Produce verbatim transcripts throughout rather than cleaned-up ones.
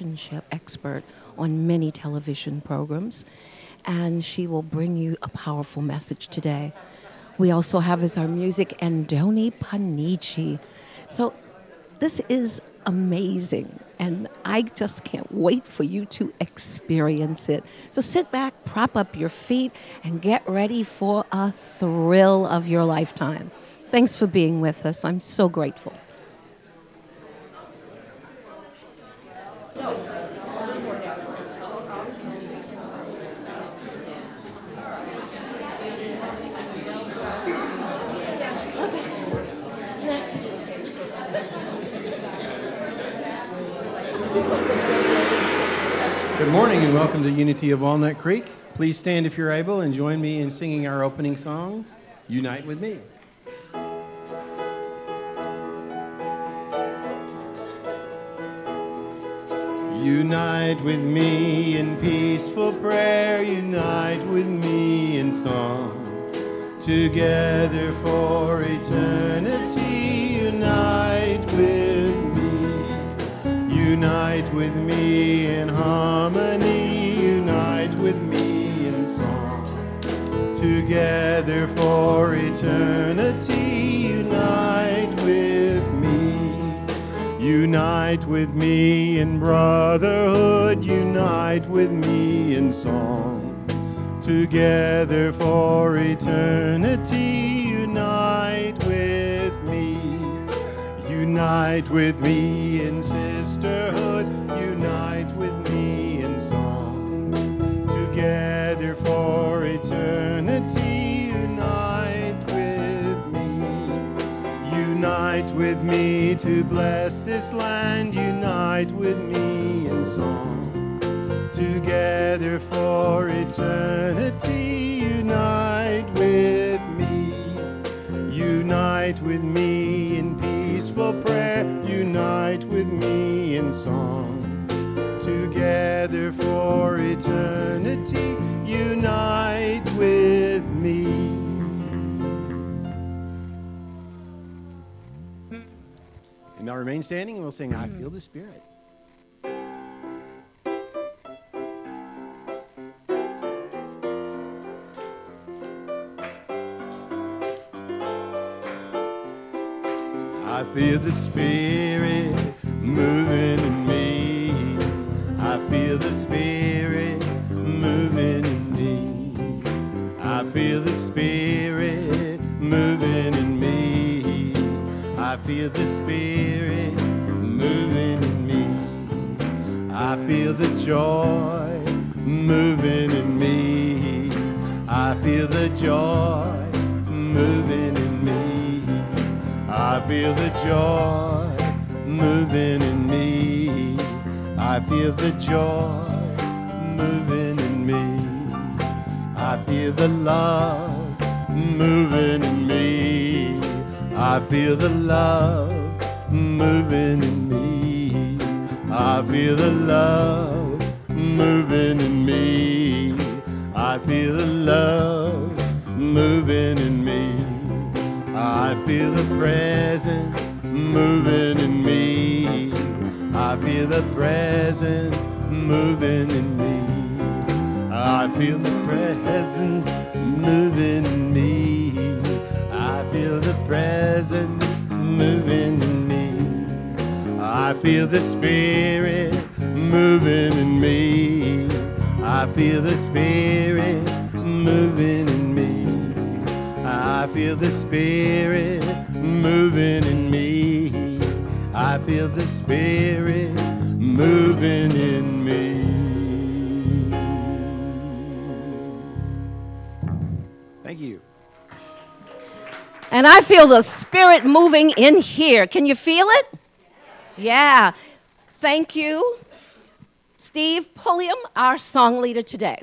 relationship expert on many television programs, and she will bring you a powerful message today. We also have as our music Andoni Panici. So this is amazing, and I just can't wait for you to experience it. So sit back, prop up your feet, and get ready for a thrill of your lifetime. Thanks for being with us. I'm so grateful. Good morning and welcome to Unity of Walnut Creek. Please stand if you're able and join me in singing our opening song, Unite With Me. Unite with me in peaceful prayer, unite with me in song. Together for eternity, unite with me. Unite with me in harmony, unite with me in song. Together for eternity, unite with me. Unite with me in brotherhood, unite with me in song. Together for eternity, unite with me. Unite with me in sisterhood, unite with me in song. Together for eternity, unite with me. Unite with me to bless this land, unite with me in song. Together for eternity, unite with me. Unite with me in peace. Peaceful prayer, unite with me in song. Together for eternity, unite with me. And now remain standing and we'll sing I Feel the Spirit. I feel the Spirit moving in me. I feel the Spirit moving in me. I feel the Spirit moving in me. I feel the Spirit moving in me. I feel the joy moving in me. I feel the joy moving in me. I feel the joy moving in me. I feel the joy moving in me. I feel the love moving in me. I feel the love moving in me. I feel the love moving in me. I feel the love moving in me. I feel the presence moving in me. I feel the presence moving in me. I feel the presence moving in me. I feel the presence moving in me. I feel the Spirit moving in me. I feel the Spirit moving in me. I feel the Spirit moving in me. I feel the Spirit moving in me. Thank you. And I feel the Spirit moving in here. Can you feel it? Yeah. Thank you, Steve Pulliam, our song leader today.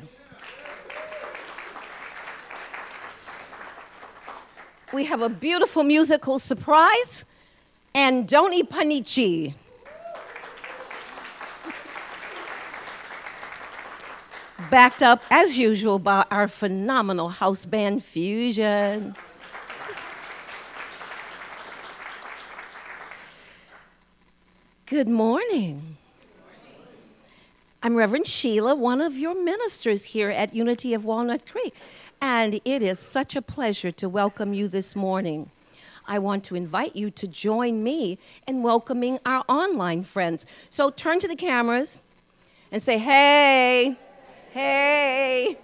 We have a beautiful musical surprise, Andoni Panici. Backed up, as usual, by our phenomenal house band, Fusion. Good morning. Good morning. I'm Reverend Sheila, one of your ministers here at Unity of Walnut Creek, and it is such a pleasure to welcome you this morning. I want to invite you to join me in welcoming our online friends. So turn to the cameras and say, hey, hey.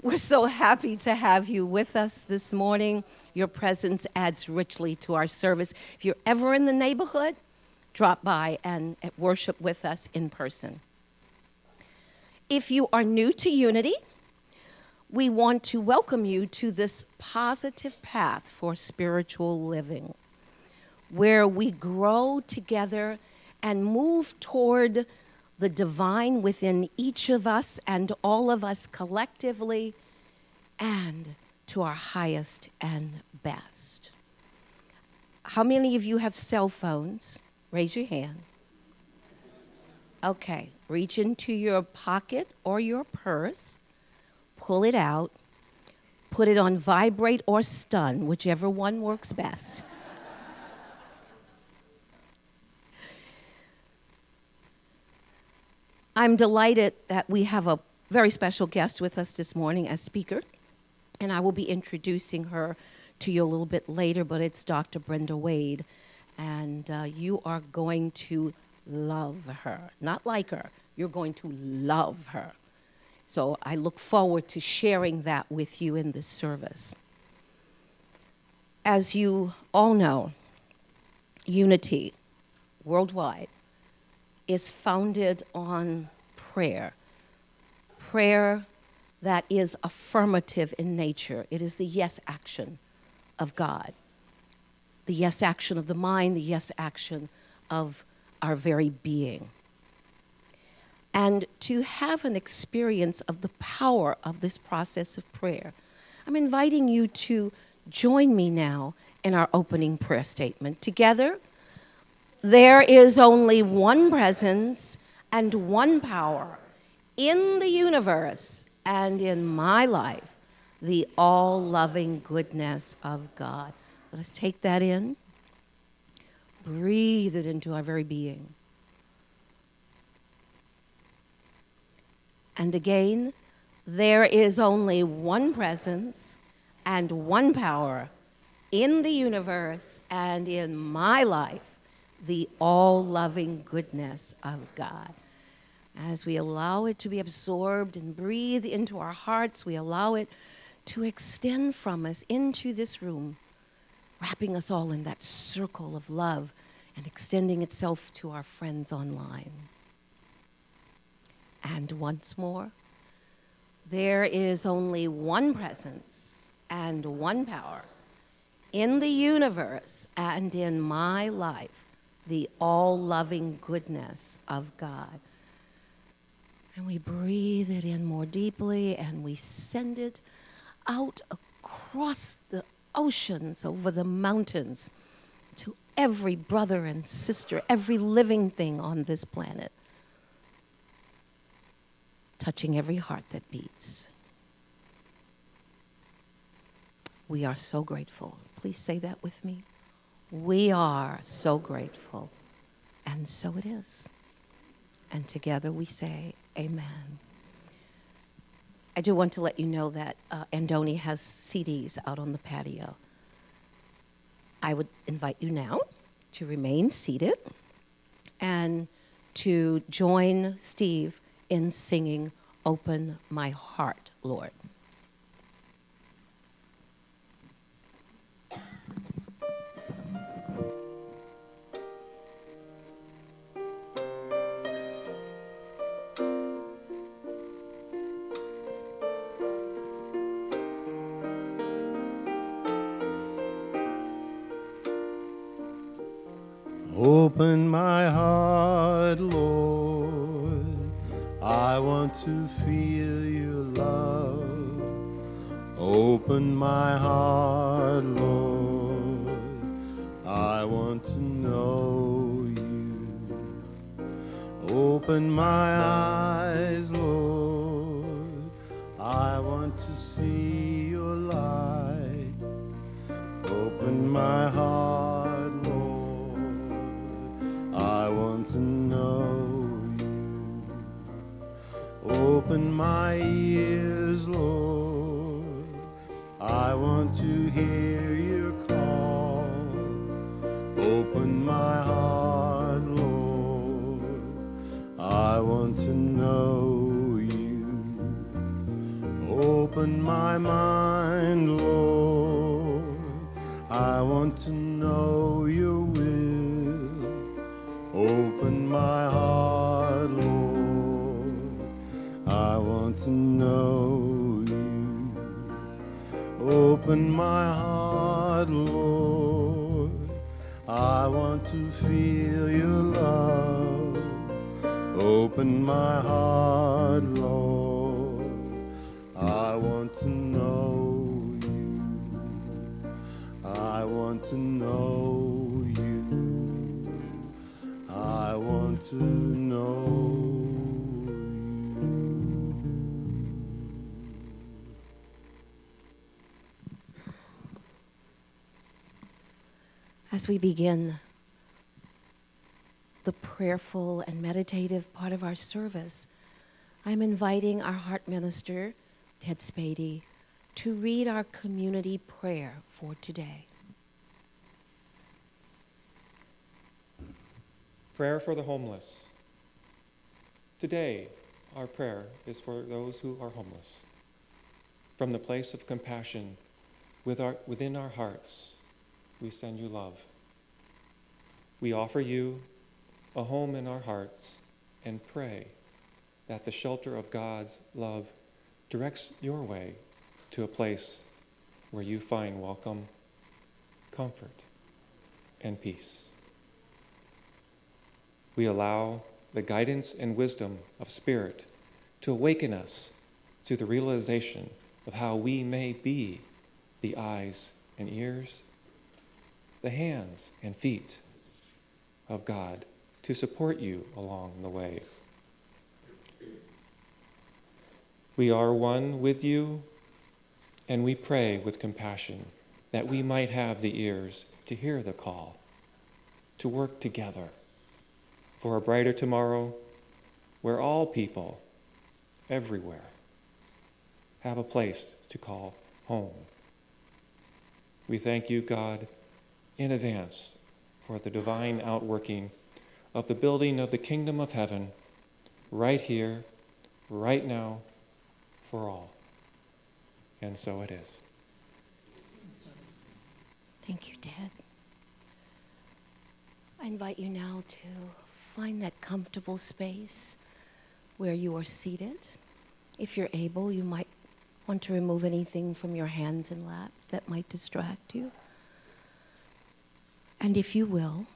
We're so happy to have you with us this morning. Your presence adds richly to our service. If you're ever in the neighborhood, drop by and worship with us in person. If you are new to Unity, we want to welcome you to this positive path for spiritual living, where we grow together and move toward the divine within each of us and all of us collectively, and to our highest and best. How many of you have cell phones? Raise your hand. Okay, reach into your pocket or your purse, pull it out, put it on vibrate or stun, whichever one works best. I'm delighted that we have a very special guest with us this morning as speaker, and I will be introducing her to you a little bit later, but it's Doctor Brenda Wade, and uh, you are going to love her. Not like her, you're going to love her. So I look forward to sharing that with you in this service. As you all know, Unity worldwide is founded on prayer. Prayer that is affirmative in nature. It is the yes action of God, the yes action of the mind, the yes action of our very being. And to have an experience of the power of this process of prayer, I'm inviting you to join me now in our opening prayer statement. Together, there is only one presence and one power in the universe and in my life, the all-loving goodness of God. Let us take that in. Breathe it into our very being. And again, there is only one presence and one power in the universe and in my life, the all-loving goodness of God. As we allow it to be absorbed and breathed into our hearts, we allow it to extend from us into this room, wrapping us all in that circle of love and extending itself to our friends online. And once more, there is only one presence and one power in the universe and in my life, the all-loving goodness of God. And we breathe it in more deeply and we send it out across the oceans, over the mountains, to every brother and sister, every living thing on this planet, touching every heart that beats. We are so grateful. Please say that with me. We are so grateful. And so it is. And together we say, amen. I do want to let you know that uh, Andoni has C Ds out on the patio. I would invite you now to remain seated and to join Steve in singing, "Open My Heart, Lord." Open my heart, Lord. I want to feel your love. Open my heart, Lord. I want to know you. Open my eyes, Lord. I want to see your light. Open my heart, Lord. I want to know you. open my ears, Lord. I want to hear your call. Open my heart, Lord. I want to know you. Open my mind, Lord. I want to know your will. Open my heart, Lord. I want to know you. Open my heart, Lord. I want to feel your love. Open my heart, Lord. I want to know you. I want to know you. I want to know you. As we begin the prayerful and meditative part of our service, I'm inviting our heart minister, Ted Spady, to read our community prayer for today. Prayer for the homeless. Today, our prayer is for those who are homeless. From the place of compassion with our, within our hearts, we send you love. We offer you a home in our hearts and pray that the shelter of God's love directs your way to a place where you find welcome, comfort, and peace. We allow the guidance and wisdom of Spirit to awaken us to the realization of how we may be the eyes and ears, the hands and feet of God to support you along the way. We are one with you, and we pray with compassion that we might have the ears to hear the call, to work together for a brighter tomorrow where all people, everywhere, have a place to call home. We thank you, God, in advance for the divine outworking of the building of the kingdom of heaven right here, right now, for all. And so it is. Thank you, Ted. I invite you now to find that comfortable space where you are seated. If you're able, you might want to remove anything from your hands and lap that might distract you. And if you will,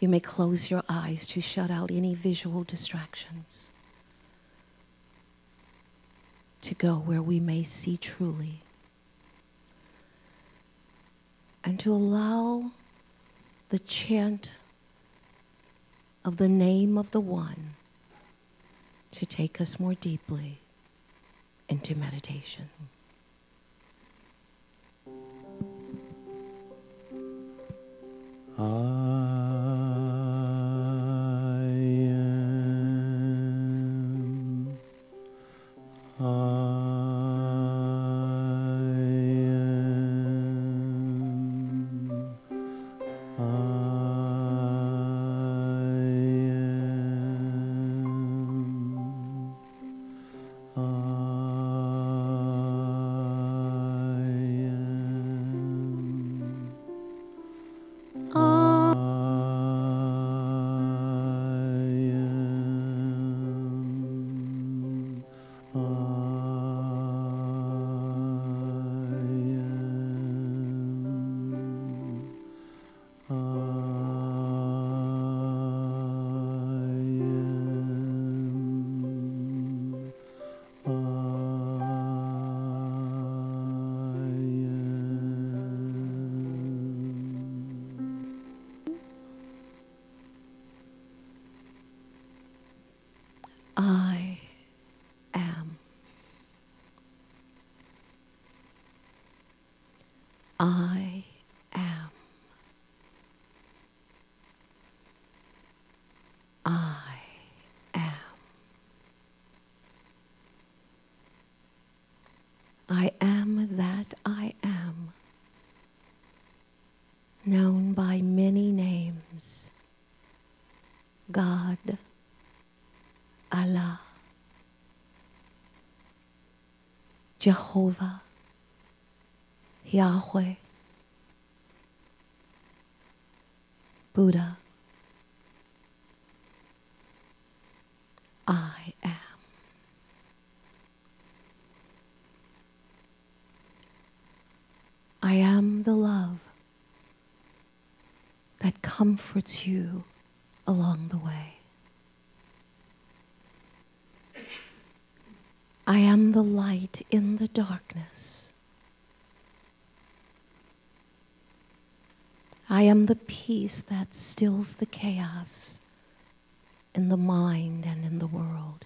you may close your eyes to shut out any visual distractions, to go where we may see truly, and to allow the chant of the name of the One to take us more deeply into meditation. I am, I am, I am, I am. Oh. God, Allah, Jehovah, Yahweh, Buddha, I am. I am the love that comforts you along the way. I am the light in the darkness. I am the peace that stills the chaos in the mind and in the world.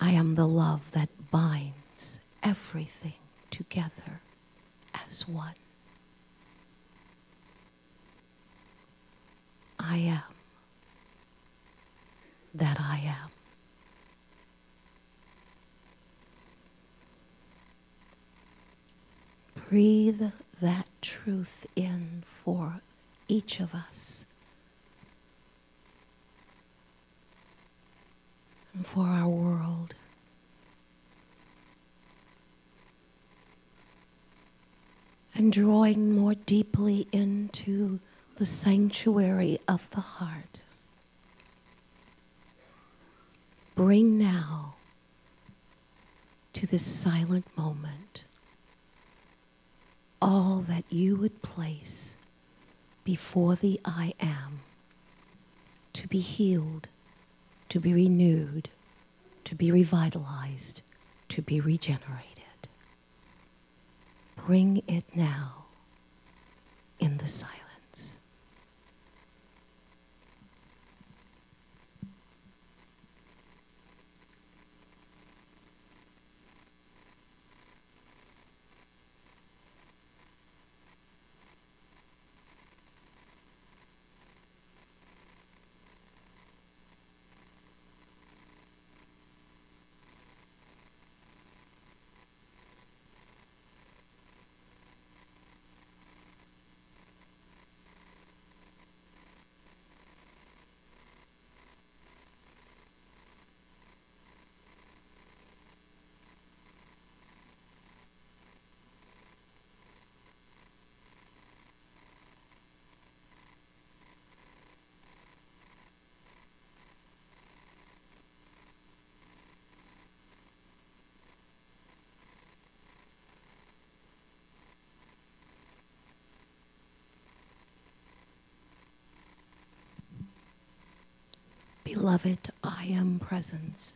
I am the love that binds everything together as one. I am that I am. Breathe that truth in for each of us and for our world. And drawing more deeply into the sanctuary of the heart, bring now to this silent moment all that you would place before the I am to be healed, to be renewed, to be revitalized, to be regenerated. Bring it now in the silence. Beloved, I am presence,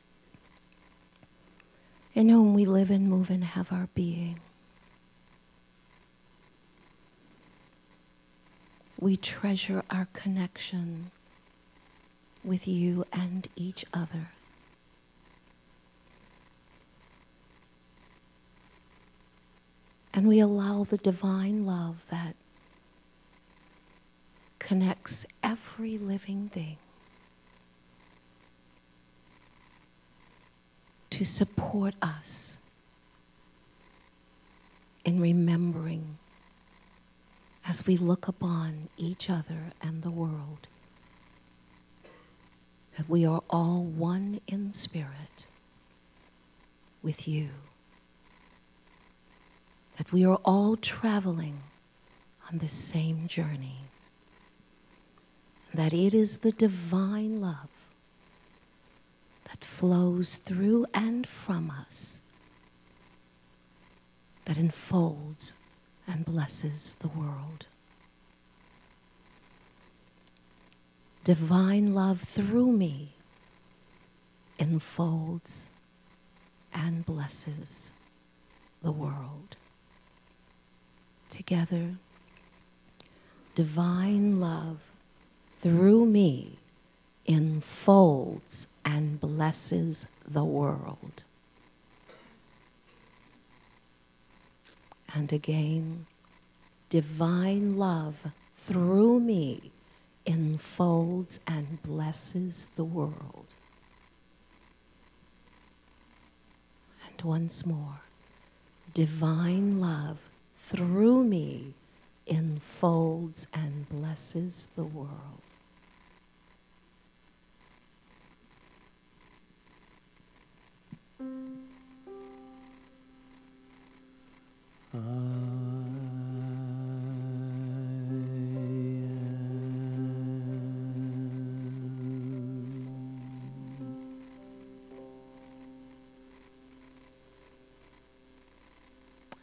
in whom we live and move and have our being. We treasure our connection with you and each other. And we allow the divine love that connects every living thing to support us in remembering as we look upon each other and the world that we are all one in spirit with you, that we are all traveling on the same journey, that it is the divine love that flows through and from us, that enfolds and blesses the world. Divine love through me enfolds and blesses the world. Together, divine love through me enfolds and blesses the world. And again, divine love through me enfolds and blesses the world. And once more, divine love through me enfolds and blesses the world.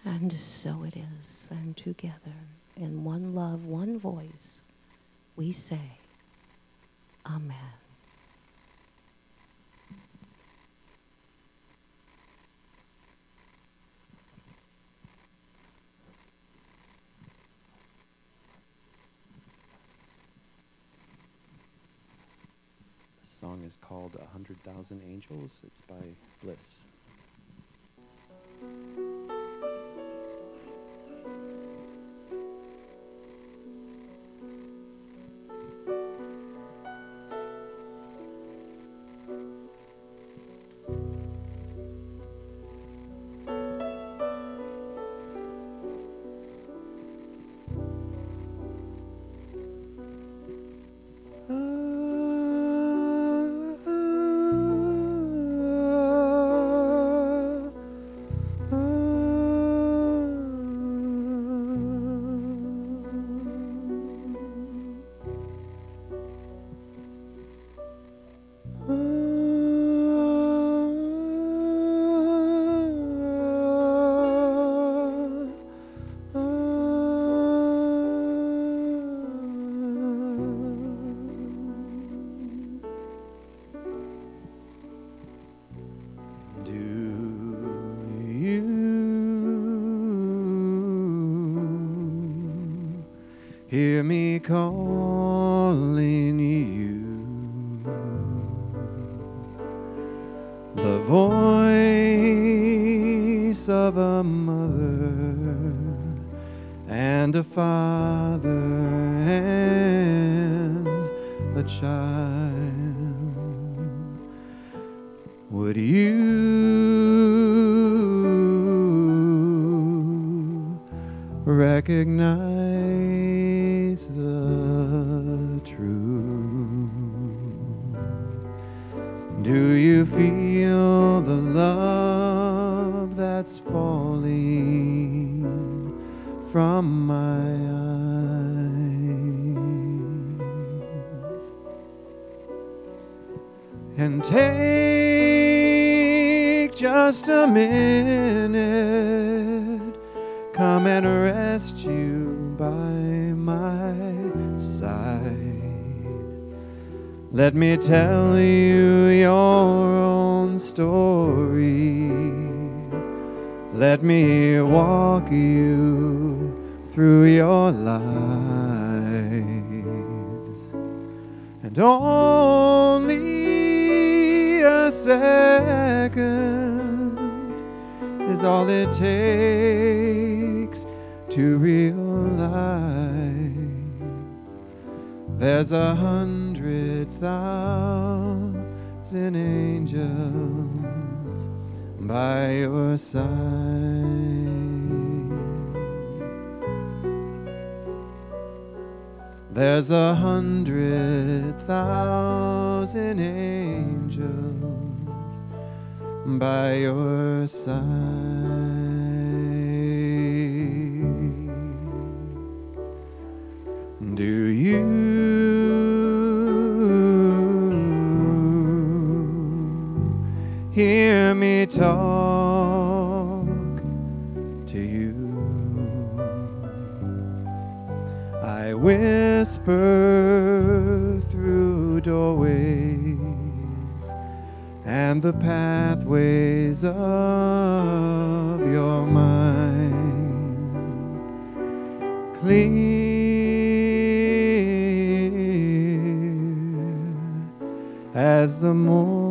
And so it is, and together, in one love, one voice, we say, Amen. The song is called A Hundred Thousand Angels. It's by Bliss. Hear me calling you, the voice of a mother and a father and a child. Would you recognize the truth? Do you feel the love that's falling from my eyes? And take just a minute, come and rest you by my side. Let me tell you your own story. Let me walk you through your lives. And only a second is all it takes to realize there's a hundred thousand angels by your side. There's a hundred thousand angels by your side. Do you hear me talk to you? I whisper through doorways and the pathways of your mind. Clean as the morning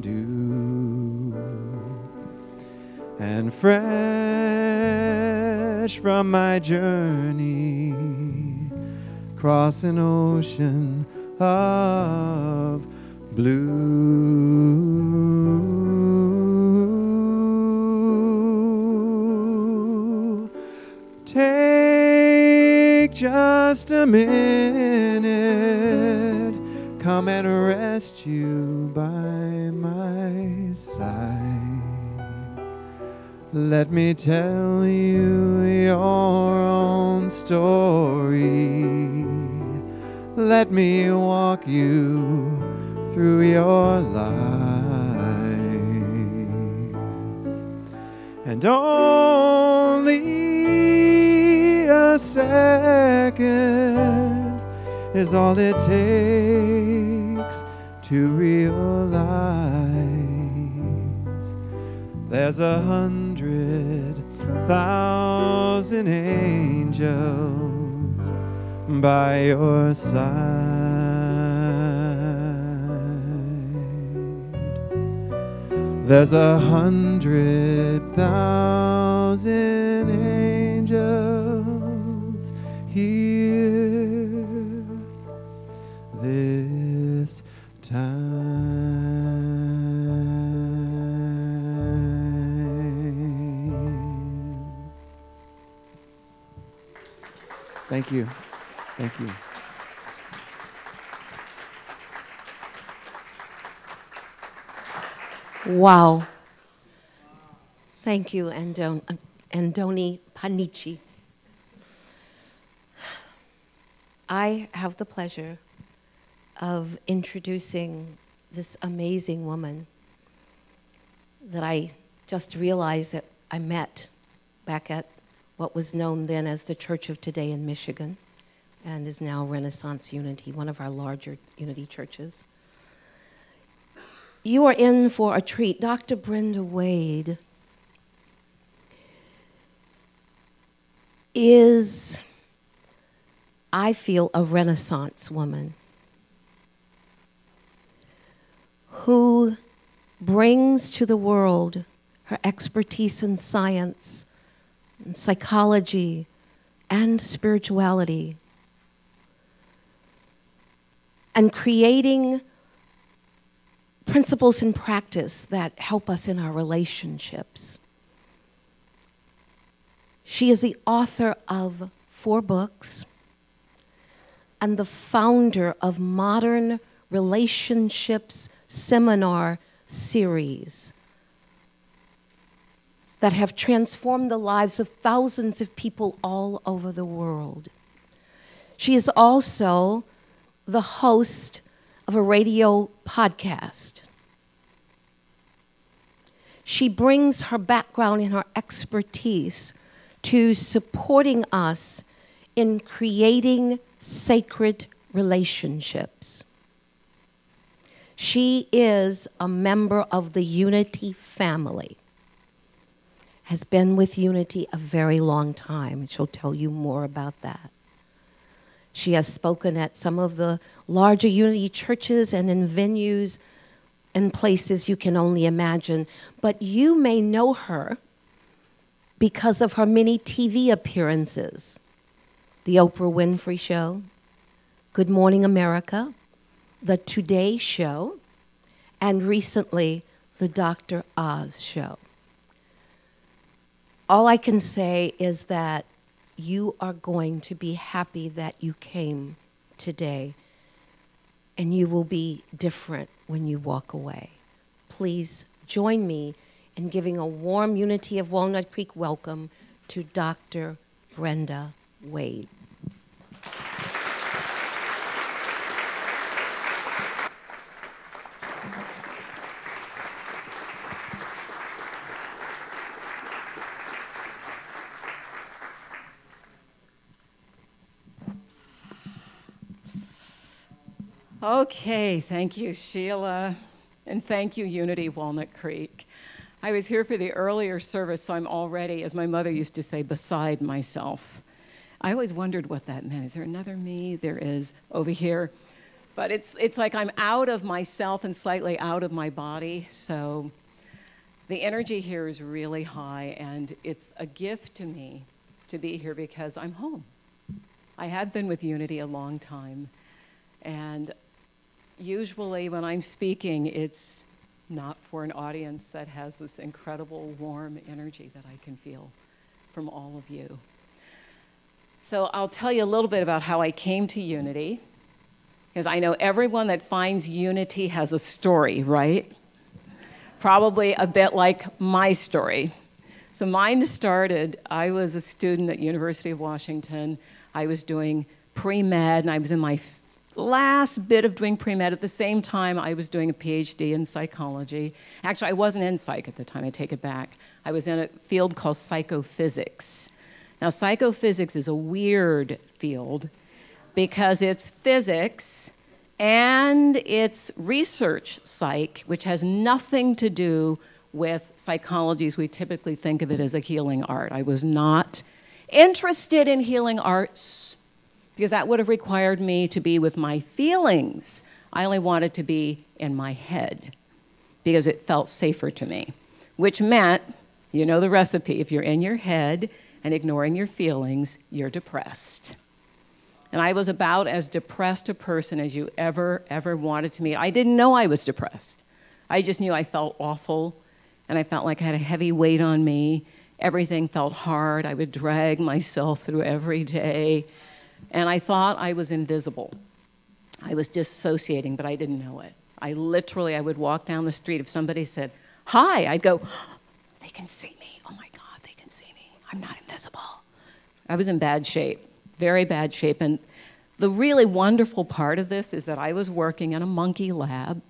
dew, and fresh from my journey, cross an ocean of blue. just a minute. Come and rest you by my side. Let me tell you your own story. Let me walk you through your lives. And only a second is all it takes to realize there's a hundred thousand angels by your side. There's a hundred thousand angels here this time. Thank you. Thank you. Wow. Thank you, Andon Andoni Panici. I have the pleasure of introducing this amazing woman that I just realized that I met back at what was known then as the Church of Today in Michigan and is now Renaissance Unity, one of our larger Unity churches. You are in for a treat. Doctor Brenda Wade is, I feel, a Renaissance woman who brings to the world her expertise in science, and psychology, and spirituality, and creating principles and practice that help us in our relationships. She is the author of four books and the founder of Modern Relationships Seminar series that have transformed the lives of thousands of people all over the world. She is also the host of a radio podcast. She brings her background and her expertise to supporting us in creating sacred relationships. She is a member of the Unity family, has been with Unity a very long time, and she'll tell you more about that. She has spoken at some of the larger Unity churches and in venues and places you can only imagine, but you may know her because of her many T V appearances. The Oprah Winfrey Show, Good Morning America, The Today Show, and recently, The Doctor Oz Show. All I can say is that you are going to be happy that you came today, and you will be different when you walk away. Please join me in giving a warm Unity of Walnut Creek welcome to Doctor Brenda Wade. Okay, thank you, Sheila, and thank you, Unity Walnut Creek. I was here for the earlier service, so I'm already, as my mother used to say, beside myself. I always wondered what that meant. Is there another me? There is over here. But it's, it's like I'm out of myself and slightly out of my body, so the energy here is really high, and it's a gift to me to be here because I'm home. I have been with Unity a long time, and usually when I'm speaking, it's not for an audience that has this incredible warm energy that I can feel from all of you. So So I'll tell you a little bit about how I came to Unity, because I know everyone that finds Unity has a story, right? Probably a bit like my story. So mine started, I was a student at University of Washington. I was doing pre-med, and I was in my last bit of doing pre-med. At the same time, I was doing a PhD in psychology. Actually, I wasn't in psych at the time, I take it back. I was in a field called psychophysics. Now, psychophysics is a weird field because it's physics and it's research psych, which has nothing to do with psychology as we typically think of it as a healing art. I was not interested in healing arts because that would have required me to be with my feelings. I only wanted to be in my head because it felt safer to me, which meant, you know the recipe, if you're in your head and ignoring your feelings, you're depressed. And I was about as depressed a person as you ever, ever wanted to meet. I didn't know I was depressed. I just knew I felt awful, and I felt like I had a heavy weight on me. Everything felt hard. I would drag myself through every day. And I thought I was invisible. I was dissociating, but I didn't know it. I literally, I would walk down the street. If somebody said, hi, I'd go, they can see me. Oh my God, they can see me. I'm not invisible. I was in bad shape. Very bad shape. And the really wonderful part of this is that I was working in a monkey lab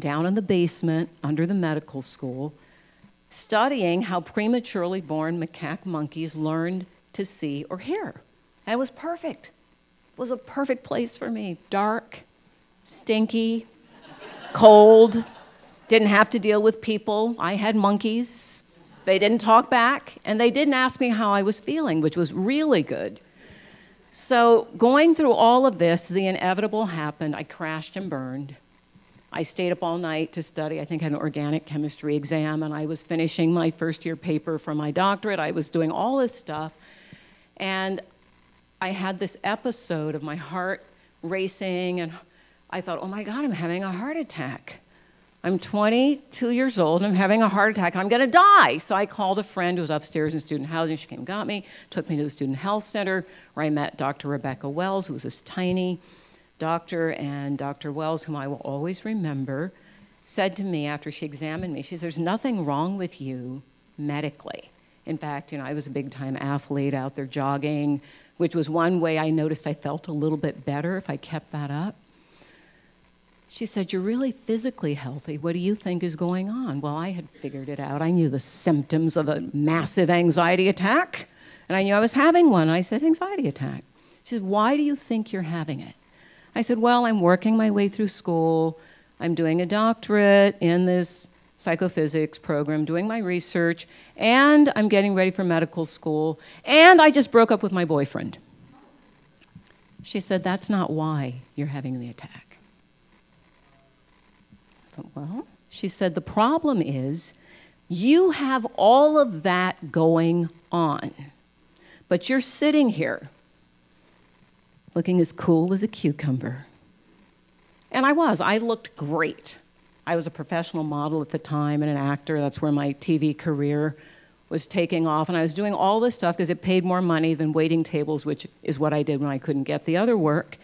down in the basement under the medical school, studying how prematurely born macaque monkeys learned to see or hear. And it was perfect. It was a perfect place for me. Dark, stinky, cold, didn't have to deal with people. I had monkeys. They didn't talk back, and they didn't ask me how I was feeling, which was really good. So going through all of this, the inevitable happened. I crashed and burned. I stayed up all night to study. I think I had an organic chemistry exam, and I was finishing my first year paper for my doctorate. I was doing all this stuff. And I had this episode of my heart racing, and I thought, oh my God, I'm having a heart attack. I'm twenty-two years old, and I'm having a heart attack, and I'm gonna die. So I called a friend who was upstairs in student housing. She came and got me, took me to the Student Health Center, where I met Doctor Rebecca Wells, who was this tiny doctor, and Doctor Wells, whom I will always remember, said to me after she examined me, she said, there's nothing wrong with you medically. In fact, you know, I was a big-time athlete out there jogging, which was one way I noticed I felt a little bit better if I kept that up. She said, you're really physically healthy. What do you think is going on? Well, I had figured it out. I knew the symptoms of a massive anxiety attack, and I knew I was having one. I said, anxiety attack. She said, why do you think you're having it? I said, well, I'm working my way through school. I'm doing a doctorate in this psychophysics program, doing my research, and I'm getting ready for medical school, and I just broke up with my boyfriend. She said, that's not why you're having the attack. Well, she said, the problem is you have all of that going on, but you're sitting here looking as cool as a cucumber. And I was. I looked great. I was a professional model at the time and an actor. That's where my T V career was taking off. And I was doing all this stuff because it paid more money than waiting tables, which is what I did when I couldn't get the other work.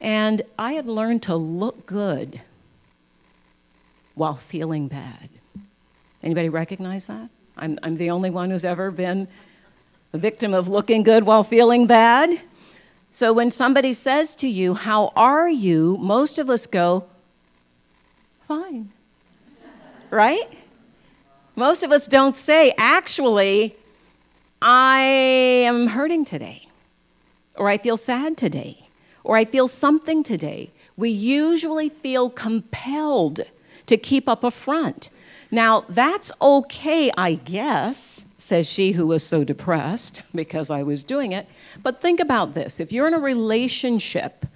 And I had learned to look good while feeling bad. Anybody recognize that? I'm, I'm the only one who's ever been a victim of looking good while feeling bad. So when somebody says to you, how are you? Most of us go, fine, right? Most of us don't say, actually, I am hurting today, or I feel sad today, or I feel something today. We usually feel compelled to keep up a front. Now, that's okay, I guess, says she who was so depressed because I was doing it. But think about this. If you're in a relationship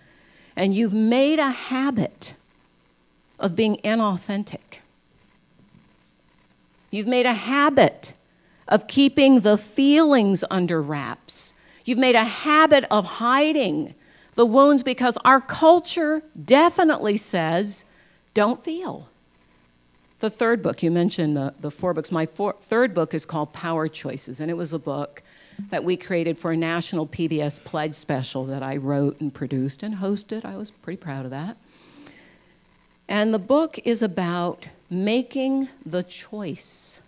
and you've made a habit of being inauthentic, you've made a habit of keeping the feelings under wraps, you've made a habit of hiding the wounds because our culture definitely says, don't feel. The third book, you mentioned the, the four books. My four, third book is called Power Choices, and it was a book that we created for a national P B S pledge special that I wrote and produced and hosted. I was pretty proud of that. And the book is about making the choice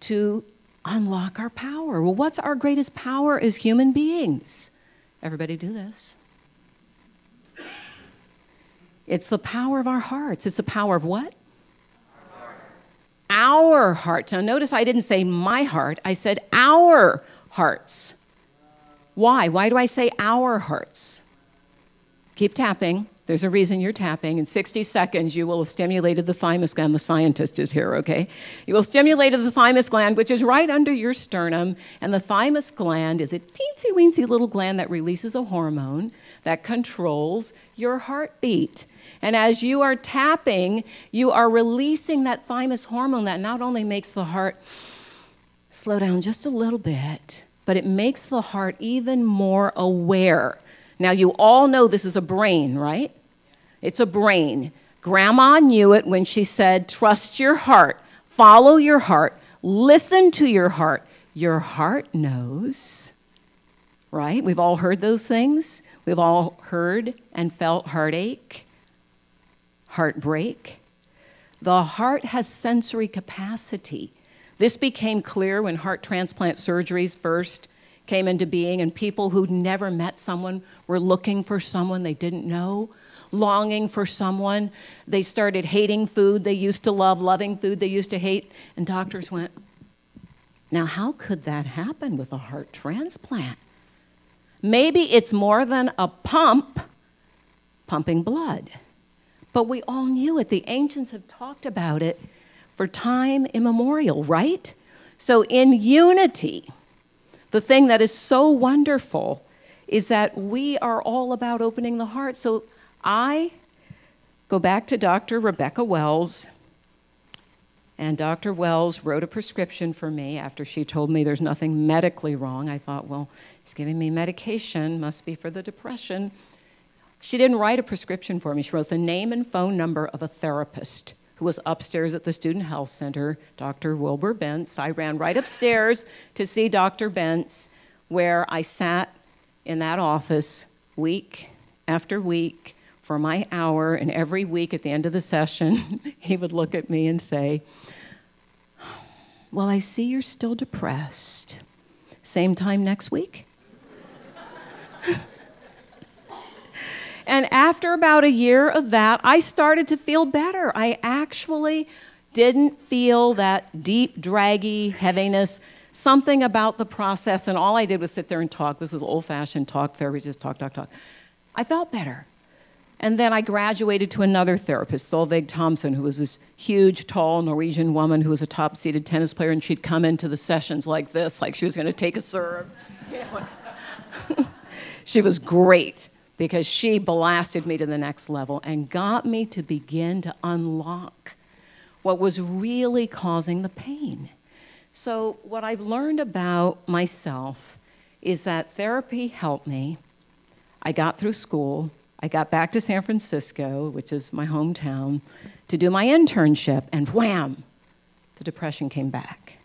to unlock our power. Well, what's our greatest power as human beings? Everybody do this. It's the power of our hearts. It's the power of what? Our hearts. Now notice I didn't say my heart, I said our hearts. Why? Why do I say our hearts? Keep tapping. There's a reason you're tapping. In sixty seconds, you will have stimulated the thymus gland. The scientist is here, okay? You will have stimulated the thymus gland, which is right under your sternum. And the thymus gland is a teensy-weensy little gland that releases a hormone that controls your heartbeat. And as you are tapping, you are releasing that thymus hormone that not only makes the heart slow down just a little bit, but it makes the heart even more aware. Now, you all know this is a brain, right? It's a brain. Grandma knew it when she said, trust your heart, follow your heart, listen to your heart. Your heart knows, right? We've all heard those things. We've all heard and felt heartache, heartbreak. The heart has sensory capacity. This became clear when heart transplant surgeries first came into being, and people who'd never met someone were looking for someone they didn't know, longing for someone. They started hating food they used to love, loving food they used to hate, and doctors went, now how could that happen with a heart transplant? Maybe it's more than a pump, pumping blood. But we all knew it. The ancients have talked about it for time immemorial, right? So in Unity, the thing that is so wonderful is that we are all about opening the heart. So I go back to Doctor Rebecca Wells, and Doctor Wells wrote a prescription for me after she told me there's nothing medically wrong. I thought, well, he's giving me medication, must be for the depression. She didn't write a prescription for me. She wrote the name and phone number of a therapist who was upstairs at the Student Health Center, Doctor Wilbur Bentz. I ran right upstairs to see Doctor Bentz, where I sat in that office week after week for my hour, and every week at the end of the session, he would look at me and say, well, I see you're still depressed. Same time next week? And after about a year of that, I started to feel better. I actually didn't feel that deep, draggy heaviness, something about the process. And all I did was sit there and talk. This was old-fashioned talk therapy, just talk, talk, talk. I felt better. And then I graduated to another therapist, Solveig Thompson, who was this huge, tall Norwegian woman who was a top-seeded tennis player, and she'd come into the sessions like this, like she was going to take a serve. You know? She was great, because she blasted me to the next level and got me to begin to unlock what was really causing the pain. So what I've learned about myself is that therapy helped me. I got through school. I got back to San Francisco, which is my hometown, to do my internship, and wham, the depression came back.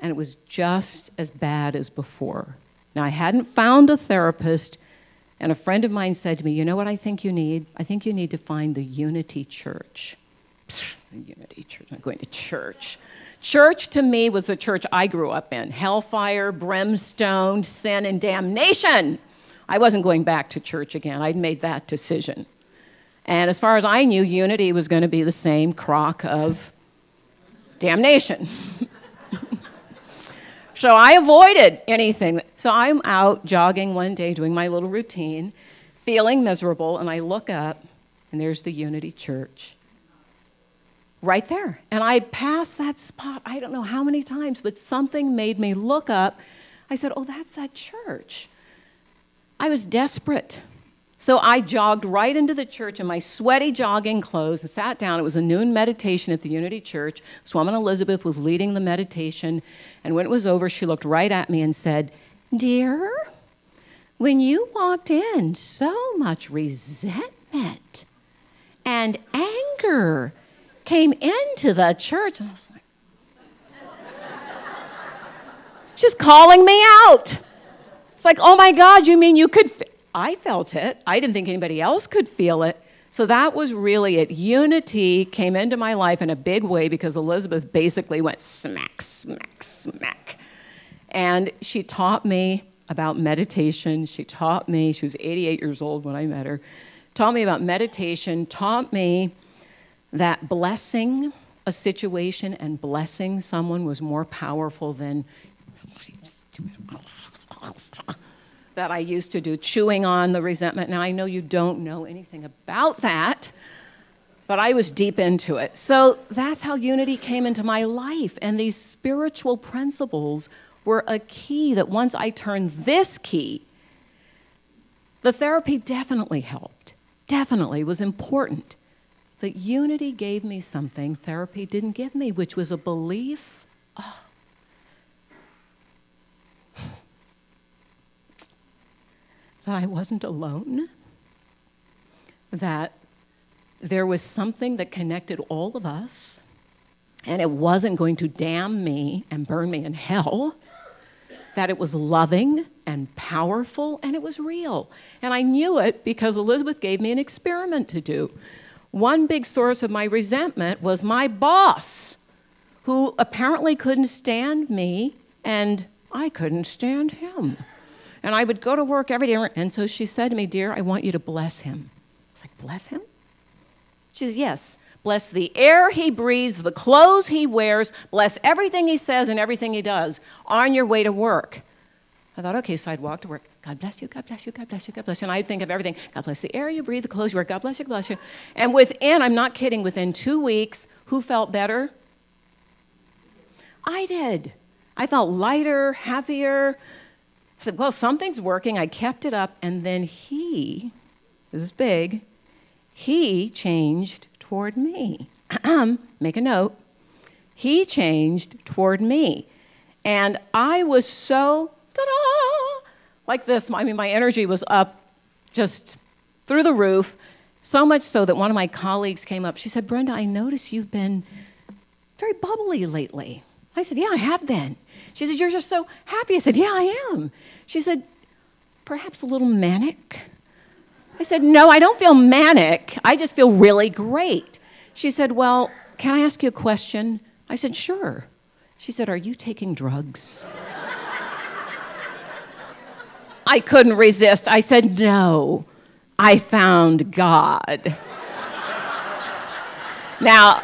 And it was just as bad as before. Now, I hadn't found a therapist. And a friend of mine said to me, you know what I think you need? I think you need to find the Unity Church. Psh, the Unity Church, I'm not going to church. Church to me was the church I grew up in. Hellfire, brimstone, sin, and damnation. I wasn't going back to church again. I'd made that decision. And as far as I knew, Unity was going to be the same crock of damnation. So I avoided anything. So I'm out jogging one day, doing my little routine, feeling miserable, and I look up, and there's the Unity Church right there. And I passed that spot, I don't know how many times, but something made me look up. I said, oh, that's that church. I was desperate. So I jogged right into the church in my sweaty jogging clothes and sat down. It was a noon meditation at the Unity Church. Swamini Elizabeth was leading the meditation. And when it was over, she looked right at me and said, dear, when you walked in, so much resentment and anger came into the church. And I was like, She's calling me out. It's like, oh my God, you mean you could? F I felt it. I didn't think anybody else could feel it. So that was really it. Unity came into my life in a big way because Elizabeth basically went smack, smack, smack. And she taught me about meditation. She taught me, she was eighty-eight years old when I met her, taught me about meditation, taught me that blessing a situation and blessing someone was more powerful than that I used to do, chewing on the resentment. Now, I know you don't know anything about that, but I was deep into it. So that's how Unity came into my life, and these spiritual principles were a key that once I turned this key, the therapy definitely helped, definitely was important. But Unity gave me something therapy didn't give me, which was a belief. Oh, that I wasn't alone, that there was something that connected all of us, and it wasn't going to damn me and burn me in hell, that it was loving and powerful, and it was real. And I knew it because Elizabeth gave me an experiment to do. One big source of my resentment was my boss, who apparently couldn't stand me, and I couldn't stand him. And I would go to work every day. And so she said to me, dear, I want you to bless him. I was like, bless him? She said, yes. Bless the air he breathes, the clothes he wears, bless everything he says and everything he does on your way to work. I thought, okay, so I'd walk to work. God bless you, God bless you, God bless you, God bless you. And I'd think of everything. God bless the air you breathe, the clothes you wear, God bless you, God bless you. And within, I'm not kidding, within two weeks, who felt better? I did. I felt lighter, happier. I said, well, something's working. I kept it up. And then he, this is big, he changed toward me. Make a note. He changed toward me. And I was so, ta-da, like this. I mean, my energy was up just through the roof, so much so that one of my colleagues came up. She said, Brenda, I notice you've been very bubbly lately. I said, yeah, I have been. She said, you're just so happy. I said, yeah, I am. She said, perhaps a little manic? I said, no, I don't feel manic. I just feel really great. She said, well, can I ask you a question? I said, sure. She said, are you taking drugs? I couldn't resist. I said, no, I found God. Now,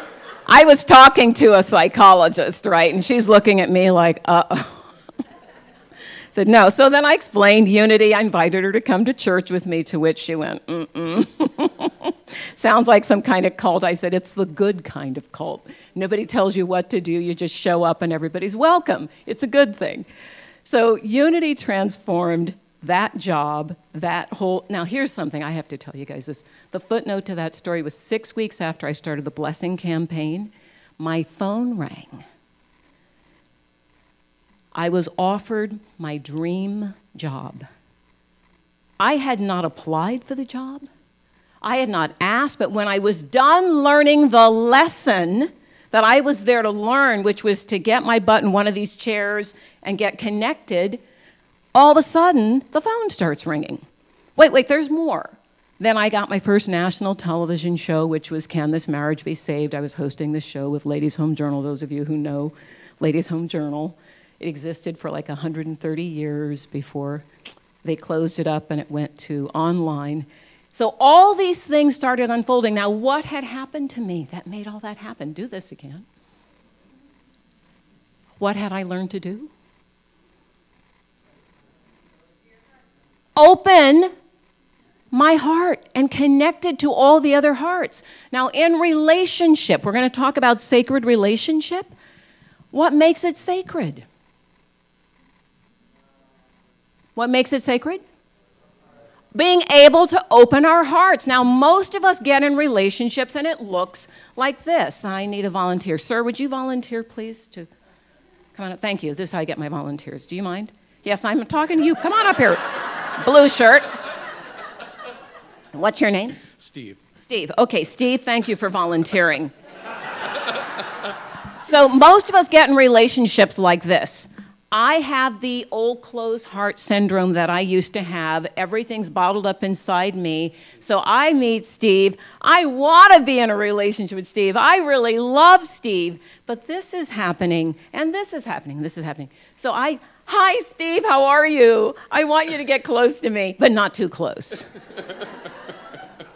I was talking to a psychologist, right? And she's looking at me like, uh-oh. Said, no. So then I explained Unity. I invited her to come to church with me, to which she went, mm-mm. Sounds like some kind of cult. I said, it's the good kind of cult. Nobody tells you what to do. You just show up and everybody's welcome. It's a good thing. So Unity transformed that job, that whole... Now, here's something I have to tell you guys. This, the footnote to that story was six weeks after I started the blessing campaign. My phone rang. I was offered my dream job. I had not applied for the job. I had not asked, but when I was done learning the lesson that I was there to learn, which was to get my butt in one of these chairs and get connected... All of a sudden, the phone starts ringing. Wait, wait, there's more. Then I got my first national television show, which was Can This Marriage Be Saved? I was hosting the show with Ladies Home Journal. Those of you who know Ladies Home Journal, it existed for like one hundred thirty years before they closed it up and it went to online. So all these things started unfolding. Now, what had happened to me that made all that happen? Do this again. What had I learned to do? Open my heart and connected to all the other hearts. Now, in relationship, we're going to talk about sacred relationship. What makes it sacred? What makes it sacred? Being able to open our hearts. Now, most of us get in relationships and it looks like this. I need a volunteer. Sir, would you volunteer, please? To come on up. Thank you. This is how I get my volunteers. Do you mind? Yes, I'm talking to you. Come on up here. Blue shirt. What's your name? Steve. Steve. Okay, Steve, thank you for volunteering. So most of us get in relationships like this. I have the old clothes heart syndrome that I used to have. Everything's bottled up inside me. So I meet Steve. I want to be in a relationship with Steve. I really love Steve. But this is happening, and this is happening, this is happening. So I, hi, Steve, how are you? I want you to get close to me, but not too close.